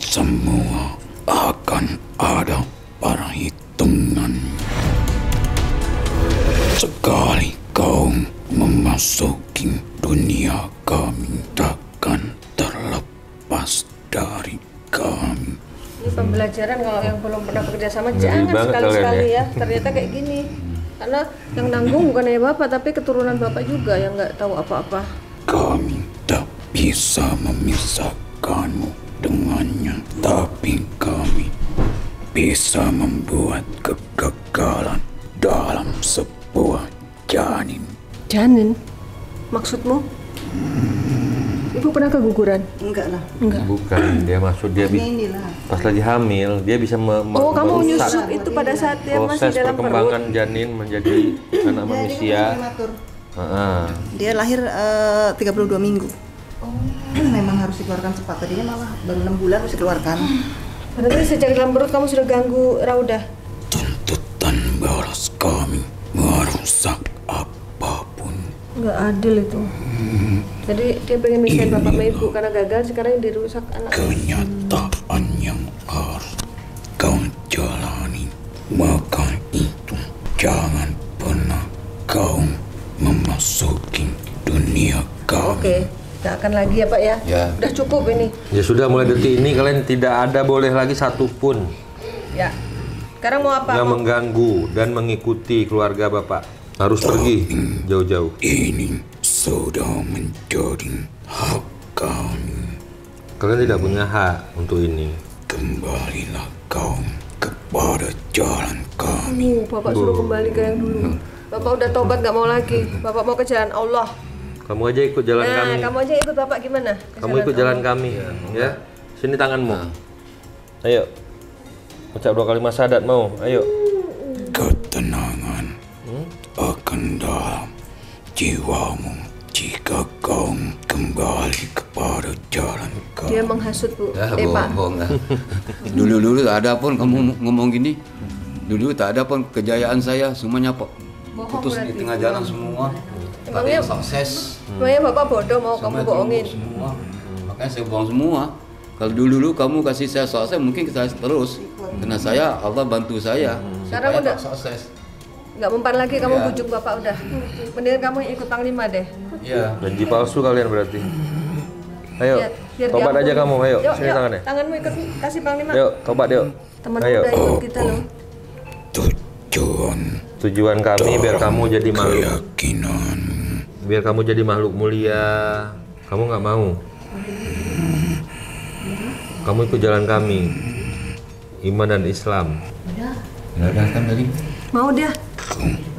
semua akan ada para hitungan. Sekali kau memasuki dunia kami, takkan terlepas dari kami. Ini pembelajaran kalau yang belum pernah bekerja sama, jangan sekali-sekali ya. Ternyata kayak gini, karena yang nanggung bukan hanya bapak, tapi keturunan bapak juga yang nggak tahu apa-apa. Kami tak bisa memisahkan kamu dengannya, tapi kami bisa membuat kegagalan dalam sebuah janin. Janin? Maksudmu? Hmm. Ibu pernah keguguran? Enggak lah. Enggak. Bukan, dia maksud dia pas lagi hamil, dia bisa me oh, merusak. Kamu nyusup itu pada saat dia masih dalam perut. Proses perkembangan janin menjadi anak manusia. Uh-huh. Dia lahir uh, tiga puluh dua minggu. Oh. Memang harus dikeluarkan cepat, tadinya malah baru enam bulan harus dikeluarkan. Padahal sejak dalam perut kamu sudah ganggu Raudah. Tuntutan balas kami merusak apapun. Nggak adil itu. Hmm. Jadi dia pengen misahin bapak sama ibu karena gagal, sekarang yang dirusak anak. Kenyataan hmm. yang harus kau jalani, maka itu jangan pernah kau memasuki dunia kami. Okay. Tidak akan lagi ya Pak ya? Ya. Udah cukup ini. Ya sudah, mulai detik ini kalian tidak ada boleh lagi satupun. Ya. Sekarang mau apa? Yang mau mengganggu dan mengikuti keluarga Bapak. Harus Tapi pergi jauh-jauh. Ini sudah menjadi hak kami. Kalian tidak punya hak untuk ini. Kembalilah kau kepada jalan kami. Oh, Bapak suruh kembali ke yang dulu. Bapak udah tobat gak mau lagi. Bapak mau ke jalan Allah. Kamu aja ikut jalan nah, kami. Kamu aja ikut bapak gimana? Kesaran kamu ikut jalan Allah. Kami, ya. Sini tanganmu. Nah. Ayo, ucap dua kali syahadat mau. Ayo. Ketenangan hmm? akan dalam jiwamu jika kau kembali kepada jalan kami. Dia menghasut bu. Ya, eh, bohong. Dulu dulu tak ada pun kamu ngomong gini. Dulu tak ada pun kejayaan saya semuanya pak. Putus di tengah jalan semua. Emangnya sukses. Emangnya bapak bodoh mau kamu bohongin. Semua. Makanya saya bohong semua. Kalau dulu dulu kamu kasih saya sukses mungkin kita terus. Karena saya Allah bantu saya. Sekarang udah sukses. Nggak mempan lagi kamu bujuk bapak udah. Mendingan kamu ikut panglima deh. Iya. Janji palsu kalian berarti. Ayo. Tobat aja kamu. Ayo. Sini tangannya. Tanganmu ikut kasih panglima. Ayo. Tobat yuk. Teman udah ikut kita loh. Tujuan. Tujuan kami biar kamu jadi makhluk. Keyakinan. Biar kamu jadi makhluk mulia. Kamu nggak mau. Kamu ikut jalan kami. Iman dan Islam. Udah. Nggak ada kan tadi? Mau dia.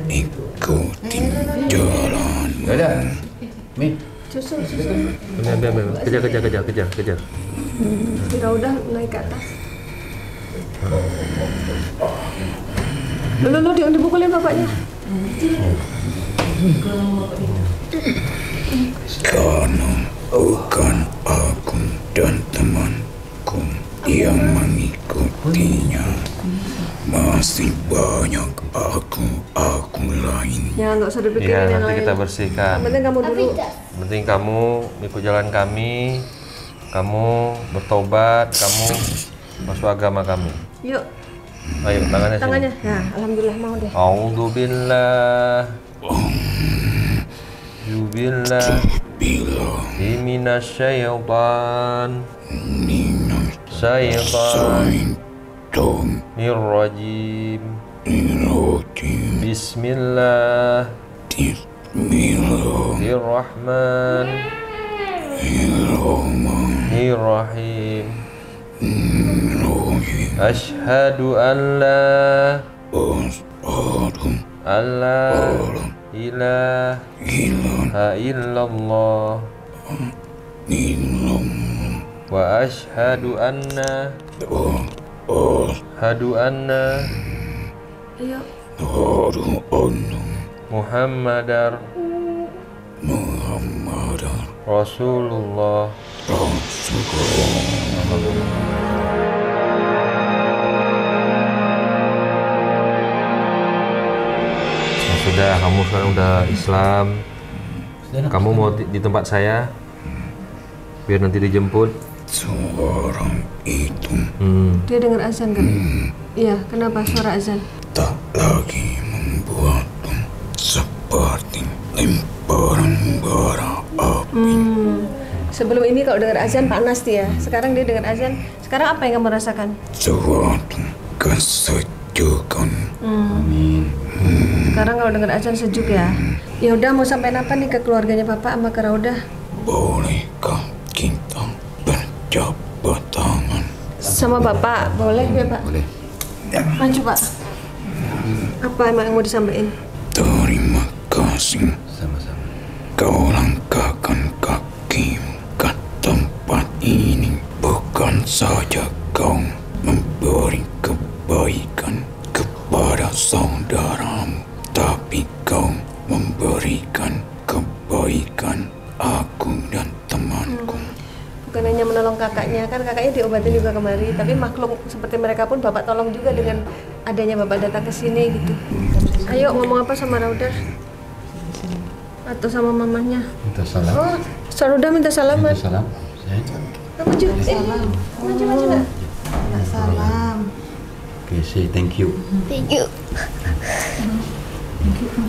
Ikutin jalan. Nggak ada. Mi. Susul, susul. Biar, biar, biar. Kejar, kejar, kejar, kejar, kejar. Udah, udah naik ke atas. Lu, lu, dia dipukulin bapaknya. Karena bukan aku dan temanku yang mengikutinya, masih banyak aku-aku lain. Ya, nggak usah dipikirin ya, yang lain. Nanti kita bersihkan. Yang penting kamu dulu. Yang penting kamu ikut jalan kami, kamu bertobat, kamu masuk agama kami. Yuk. Ayo, tangannya tangannya, sini. Nah, alhamdulillah mau deh. A'udzubillah Jubillah Iminasyaitan Minasyaitan Bismillahirrahmanirrahim. Bismillah. Bismillahirrahmanirrahim. Asyhadu an la ilaha illallah wa asyhadu anna Hadu anna Muhammadar Muhammadar Rasulullah Rasulullah. Sudah, kamu sekarang udah Islam. Kamu mau di tempat saya biar nanti dijemput. Seorang itu hmm. Dia dengar azan kan? Iya, hmm. Kenapa suara azan? Tak lagi membuatku seperti lemparan bara api. hmm. Sebelum ini kalau dengar azan panas dia. Sekarang dia dengar azan. Sekarang apa yang kamu rasakan? Suatu kesejukan. Amin. hmm. hmm. Sekarang kalau dengar azan sejuk ya. Ya udah, mau sampai apa nih ke keluarganya Bapak sama ke Raudah? Bolehkah kita jabat tangan sama Bapak? Boleh ya Pak? Boleh. Maju Pak. Apa emang yang mau disampaikan? Terima kasih. Sama-sama. Kau langkahkan kakimu ke tempat ini. Bukan saja kau memberi kebaikan kepada saudaramu, tapi kau memberikan kebaikan aku dan temanku. Hmm. Bukan hanya menolong kakaknya, kan kakaknya diobatin juga kemari, tapi makhluk seperti mereka pun Bapak tolong juga dengan adanya Bapak datang ke sini gitu. Ayo ngomong apa sama Raudah? Atau sama mamanya? Minta salam. Oh, Raudah minta salam. Minta salam. Kamu juga. Salam. Maju maju nak. Minta salam. Oke, say thank you. Thank you.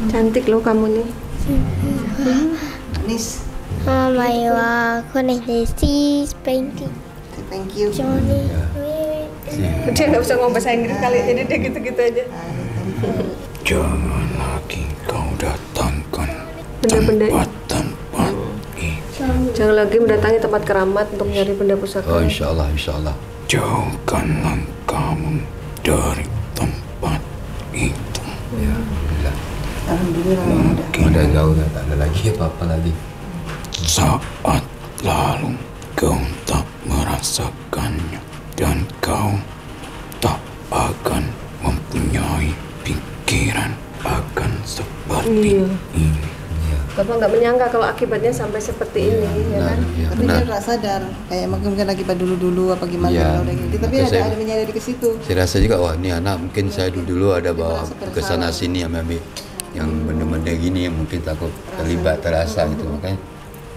Cantik loh kamu nih. Manis. Mama iwa konek desi painting. Thank you. Dia nggak bisa ngomong bahasa Inggris kali, jadi dia gitu-gitu aja. Jangan lagi kau datangkan tempat-tempat. Jangan lagi mendatangi tempat keramat untuk nyari benda pusaka. Oh insya Allah, insya Allah. Jauhkanlah kamu dari tempat itu. Ya, alhamdulillah. Alhamdulillah. Udah jauh, tak ada lagi apa-apa lagi. Saat lalu kau tak merasakannya dan kau tak akan mempunyai pikiran akan seperti iya. ini. Bapak nggak menyangka kalau akibatnya sampai seperti iya, ini, benar, ya kan? Iya, tapi dia nggak sadar, kayak mungkin akibat dulu-dulu apa gimana iya. gitu. Tapi ada, saya, ada menyadari ke situ. Saya rasa juga wah ini anak mungkin iya. saya dulu-dulu ada bawa ke sana sini yang memang yang benda-benda gini yang mungkin takut terlibat terasa gitu makanya.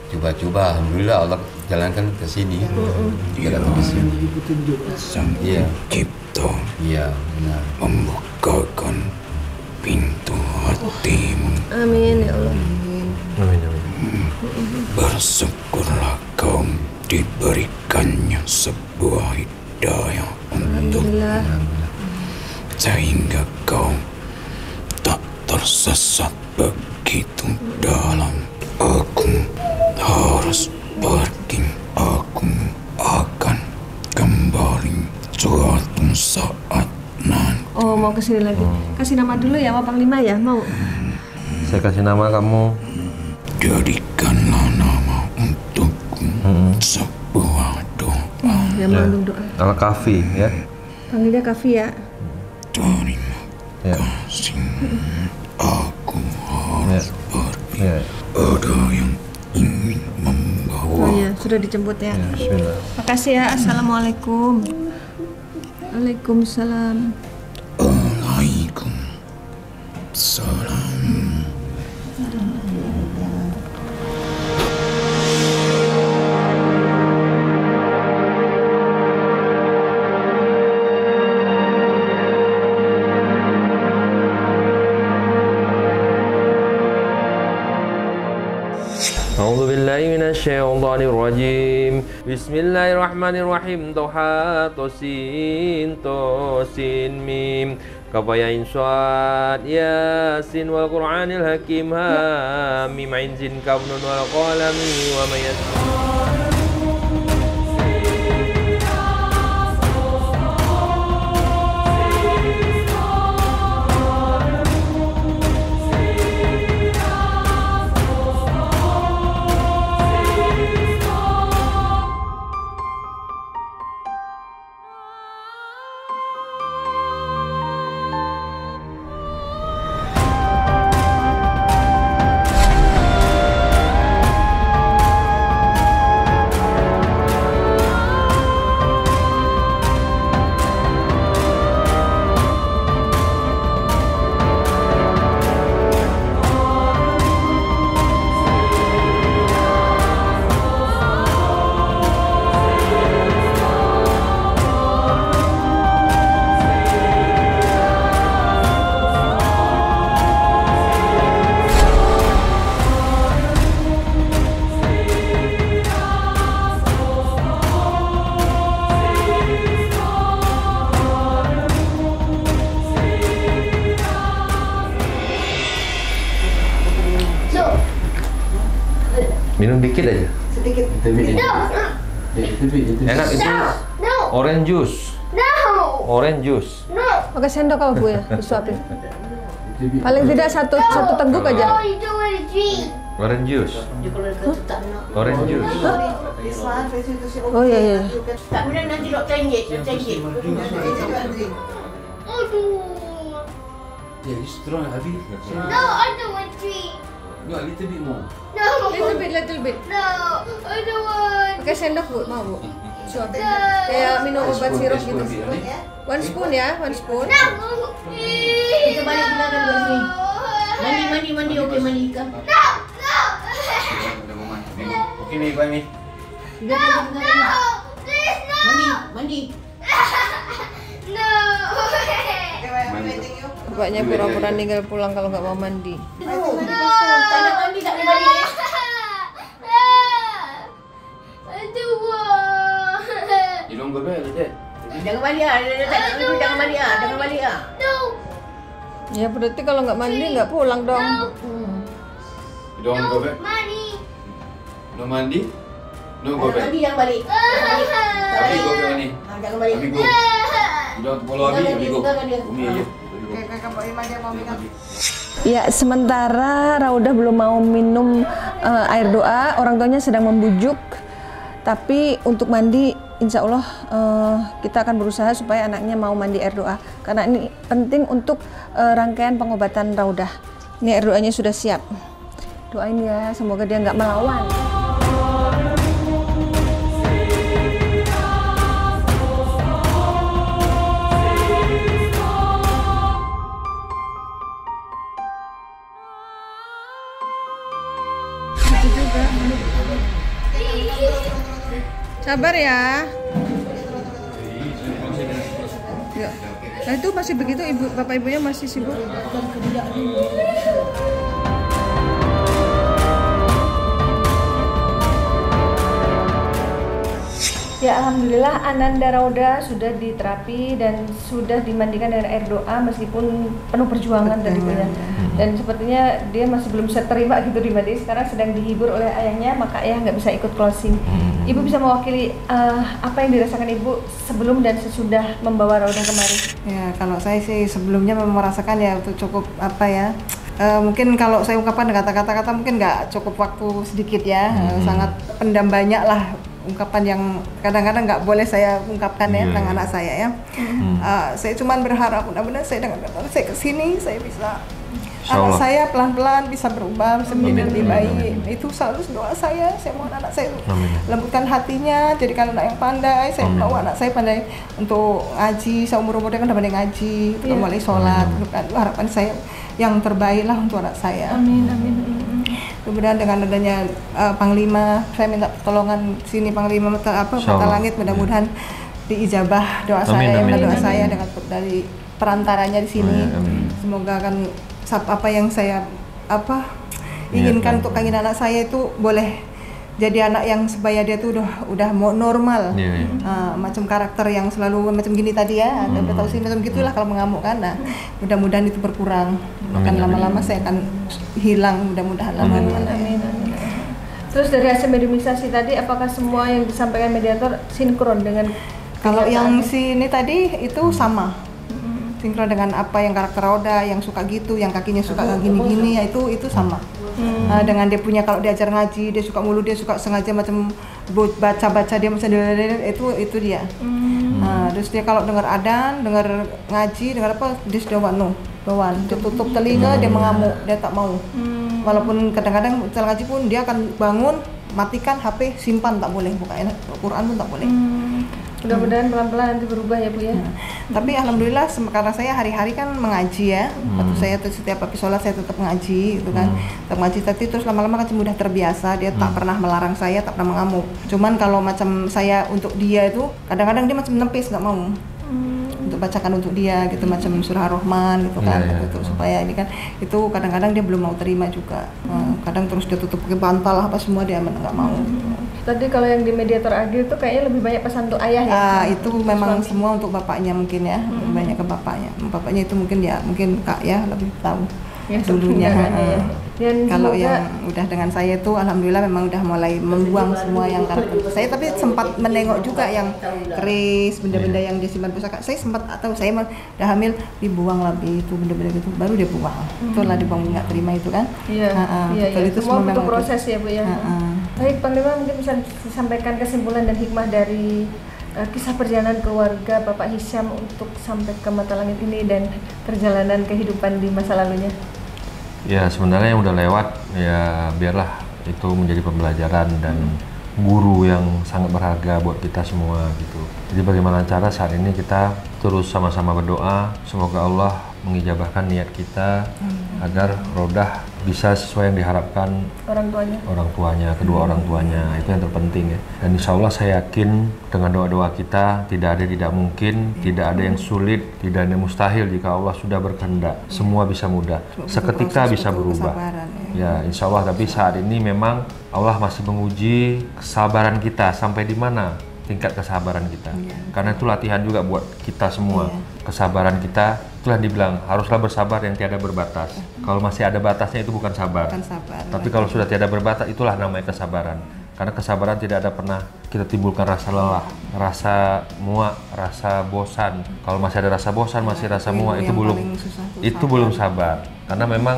Coba-coba, alhamdulillah Allah jalankan ke sini. Dia datang ke sini. Sang Pencipta ya, benar. Membukakan pintu hatimu. Amin ya Allah. Amin. Bersyukurlah kau diberikannya sebuah hidayah untuk sehingga kau tak tersesat begitu dalam aku. Harus pergi, aku akan kembali suatu saat nanti. Oh, mau kesini lagi? Hmm. Kasih nama dulu ya, Pak Panglima ya, mau? Saya kasih nama kamu. Jadikanlah nama untukku hmm. sebuah doa. Hmm, ya, mau doa. Al-Kafi ya? Panggilnya Kafi ya? Terima ya. kasih, aku harus ya. pergi. Ya. Ada yang ingin membawa. Oh ya, sudah dijemput ya. Ya, makasih ya. Assalamualaikum. Waalaikumsalam. Waalaikumsalam. أعوذ بالله من الشيطان الرجيم بسم الله الرحمن الرحيم طه طسين طسين ميم كفايا إن صاد ياسين والقرآن الحكيم هاميم عين زين كبن والقلم وما يسطرون. Minum dikit aja. Sedikit. Vitamin. Enak itu. No. Orange juice. No. Orange juice. No. Pakai sendok apa Bu ya? Disuapin. Paling tidak satu no. satu teguk no. aja. Orange juice. Huh? Orange juice. Huh? Oh iya iya. Kemudian nanti dok tenggit, tenggit. Aduh. Jadi strong habis. No, I don't want drink. No, a little bit more. No. Little bit, little bit. No, I don't want. Pakai sendok Bu, mau Bu? Suapin. No. Kayak minum obat sirup gitu. One spoon ya, one spoon. No. Kita balik belakang dulu sini. Mandi, mandi, mandi. Oke, mandi ikan. No, no. Udah mau mandi. Oke nih, Bami. No, no. Please no. Mandi, mandi. No. Bapaknya pura-pura tinggal pulang kalau nggak mau mandi. No. Tidak mandi, tidak mandi. Jangan kembali aja. Jangan mandi ah, jangan mandi ah, jangan mandi ah. Ya berarti kalau nggak mandi nggak pulang dong. Jangan kembali. Mandi. No mandi. No kembali. Mandi jangan balik. Tapi go ni. Jangan balik. Tapi go. Jangan pulang lagi. Tapi go. Bumi aja. Ya, sementara Raudah belum mau minum uh, air doa, orang tuanya sedang membujuk. Tapi untuk mandi, insya Allah uh, kita akan berusaha supaya anaknya mau mandi air doa. Karena ini penting untuk uh, rangkaian pengobatan Raudah. Ini air doanya sudah siap. Doain ya, semoga dia nggak melawan. Sabar ya. Ya. Nah itu masih begitu ibu, bapak ibunya masih sibuk. Ya alhamdulillah Ananda Raudah sudah diterapi dan sudah dimandikan dengan air doa meskipun penuh perjuangan tadi ya. Dan sepertinya dia masih belum bisa terima gitu dimandi. Sekarang sedang dihibur oleh ayahnya, maka ayah nggak bisa ikut closing. Ibu bisa mewakili uh, apa yang dirasakan ibu sebelum dan sesudah membawa Raudah kemari. Ya kalau saya sih sebelumnya merasakan ya untuk cukup apa ya. Uh, mungkin kalau saya ungkapkan kata-kata-kata mungkin nggak cukup waktu sedikit ya. Uh, sangat pendam banyak lah. Ungkapan yang kadang-kadang nggak boleh saya ungkapkan ya tentang anak saya ya. Uh, saya cuma berharap mudah-mudahan saya dengan benar saya kesini saya bisa anak saya pelan-pelan bisa berubah menjadi lebih baik. Itu selalu doa saya. Saya mohon anak saya lembutkan hatinya, jadikan anak yang pandai. Saya mau anak saya pandai untuk ngaji. Saya umur umurnya kan udah pandai ngaji, udah mulai sholat. Harapan saya yang terbaik lah untuk anak saya. Amin amin. Kemudian dengan adanya uh, Panglima, saya minta pertolongan sini Panglima mata apa mata langit mudah-mudahan diijabah doa amin, saya, amin, doa amin. Saya dengan dari perantaranya di sini. Amin, amin. Semoga akan apa yang saya apa inginkan yeah, untuk keinginan anak saya itu boleh jadi anak yang supaya dia tuh udah udah normal, yeah, yeah. Uh, macam karakter yang selalu macam gini tadi ya, mm. atau sih macam gitulah kalau mengamuk kan. Nah, mudah-mudahan itu berkurang, akan lama-lama saya akan hilang, mudah-mudahan lama-lama. Terus dari hasil mediumisasi tadi, apakah semua yang disampaikan mediator sinkron dengan kalau yang sini tadi itu sama, hmm. sinkron dengan apa yang karakter roda, yang suka gitu, yang kakinya suka gini-gini, oh, oh, oh. ya itu itu sama. Hmm. Uh, dengan dia punya kalau diajar ngaji, dia suka mulu, dia suka sengaja macam baca-baca dia macam itu itu dia. Hmm. Uh, terus dia kalau dengar adzan, dengar ngaji, dengar apa, dia sudah wano, bawan, dia tutup telinga, hmm. dia mengamuk, dia tak mau. Hmm. Walaupun kadang-kadang setelah ngaji pun dia akan bangun, matikan H P, simpan, tak boleh bukain Quran pun tak boleh. Hmm. Mudah-mudahan pelan-pelan nanti berubah ya Bu ya. Hmm. Tapi alhamdulillah karena saya hari-hari kan mengaji ya. Waktu hmm. saya setiap habis sholat saya tetap ngaji gitu kan. Hmm. Tetap ngaji tadi terus lama-lama kan mudah terbiasa, dia hmm. tak pernah melarang saya, tak pernah mengamuk. Cuman kalau macam saya untuk dia itu kadang-kadang dia macam menepis, nggak mau. Untuk bacakan untuk dia gitu, macam surah Ar-Rahman gitu kan, yeah, yeah. Gitu, supaya ini kan itu kadang-kadang dia belum mau terima juga, hmm. kadang terus dia tutup pakai bantal lah apa semua dia nggak mau gitu. Tadi kalau yang di mediator adil tuh kayaknya lebih banyak pesan untuk ayah ya? Ah, itu memang suami. Semua untuk bapaknya mungkin ya, hmm. banyak ke bapaknya, bapaknya itu mungkin ya mungkin kak ya lebih tahu ya, dulunya. Dan kalau yang udah dengan saya itu alhamdulillah memang udah mulai membuang semua yang kartu saya, tapi sempat menengok juga yang keris, benda-benda yang disimpan pusaka saya sempat, atau saya udah hamil dibuang lebih itu benda-benda gitu baru dia buang, itulah dibuang nggak terima itu kan. Iya, iya, itu semua butuh proses ya Bu ya. Baik Panglima, mungkin bisa disampaikan kesimpulan dan hikmah dari kisah perjalanan keluarga Bapak Hisyam untuk sampai ke mata langit ini dan perjalanan kehidupan di masa lalunya. Ya sebenarnya yang udah lewat ya biarlah itu menjadi pembelajaran dan guru yang sangat berharga buat kita semua gitu. Jadi bagaimana cara saat ini kita terus sama-sama berdoa, semoga Allah mengijabahkan niat kita hmm. agar Rodah bisa sesuai yang diharapkan orang tuanya, orang tuanya kedua hmm. orang tuanya, itu yang terpenting ya. Dan insya Allah saya yakin dengan doa-doa kita tidak ada tidak mungkin, hmm. tidak ada yang sulit, tidak ada yang mustahil jika Allah sudah berkehendak. Hmm. Semua bisa mudah, seketika bisa berubah. Ya. Ya insya Allah, tapi saat ini memang Allah masih menguji kesabaran kita sampai di mana tingkat kesabaran kita. Yeah. Karena itu latihan juga buat kita semua. Yeah. Kesabaran kita telah dibilang haruslah bersabar yang tiada berbatas. Mm-hmm. Kalau masih ada batasnya itu bukan sabar. Bukan sabar. Tapi kalau sudah tiada berbatas itulah namanya kesabaran. Karena kesabaran tidak ada pernah kita timbulkan rasa lelah, rasa muak, rasa bosan. Kalau masih ada rasa bosan, masih nah, rasa muak itu belum itu sabar. belum sabar. Karena memang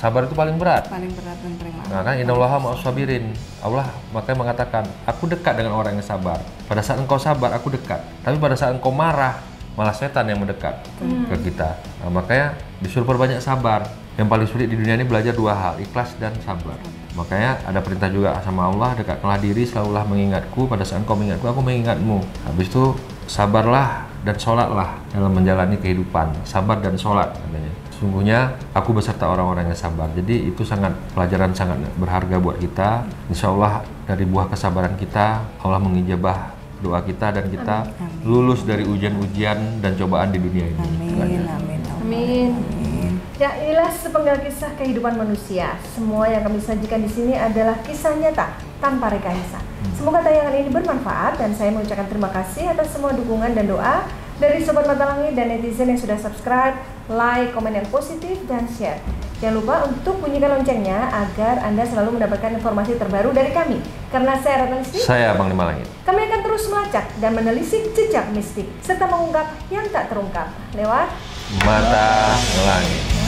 sabar itu paling berat. Paling berat dan paling mahal. Nah kan innallaha ma'as sabirin. Allah makanya mengatakan, aku dekat dengan orang yang sabar. Pada saat engkau sabar, aku dekat. Tapi pada saat engkau marah, malah setan yang mendekat hmm. ke kita. Nah, makanya disuruh perbanyak sabar. Yang paling sulit di dunia ini belajar dua hal, ikhlas dan sabar. Makanya ada perintah juga sama Allah, dekatkanlah diri, selalulah mengingatku. Pada saat engkau mengingatku, aku mengingatmu. Habis itu sabarlah dan sholatlah dalam menjalani kehidupan. Sabar dan sholat katanya. Sungguhnya aku beserta orang-orang yang sabar. Jadi itu sangat pelajaran sangat berharga buat kita. Insya Allah dari buah kesabaran kita Allah mengijabah doa kita dan kita amin. Lulus dari ujian-ujian dan cobaan di dunia ini. Amin. Amin. Amin. Amin. Ya inilah sepenggal kisah kehidupan manusia. Semua yang kami sajikan di sini adalah kisah nyata tanpa rekayasa. Semoga tayangan ini bermanfaat dan saya mengucapkan terima kasih atas semua dukungan dan doa dari Sobat Mata Langit dan netizen yang sudah subscribe, like, komen yang positif, dan share. Jangan lupa untuk bunyikan loncengnya agar Anda selalu mendapatkan informasi terbaru dari kami. Karena saya Ratna Listik, saya Panglima Langit. Kami akan terus melacak dan menelisik jejak mistik, serta mengungkap yang tak terungkap lewat Mata Langit.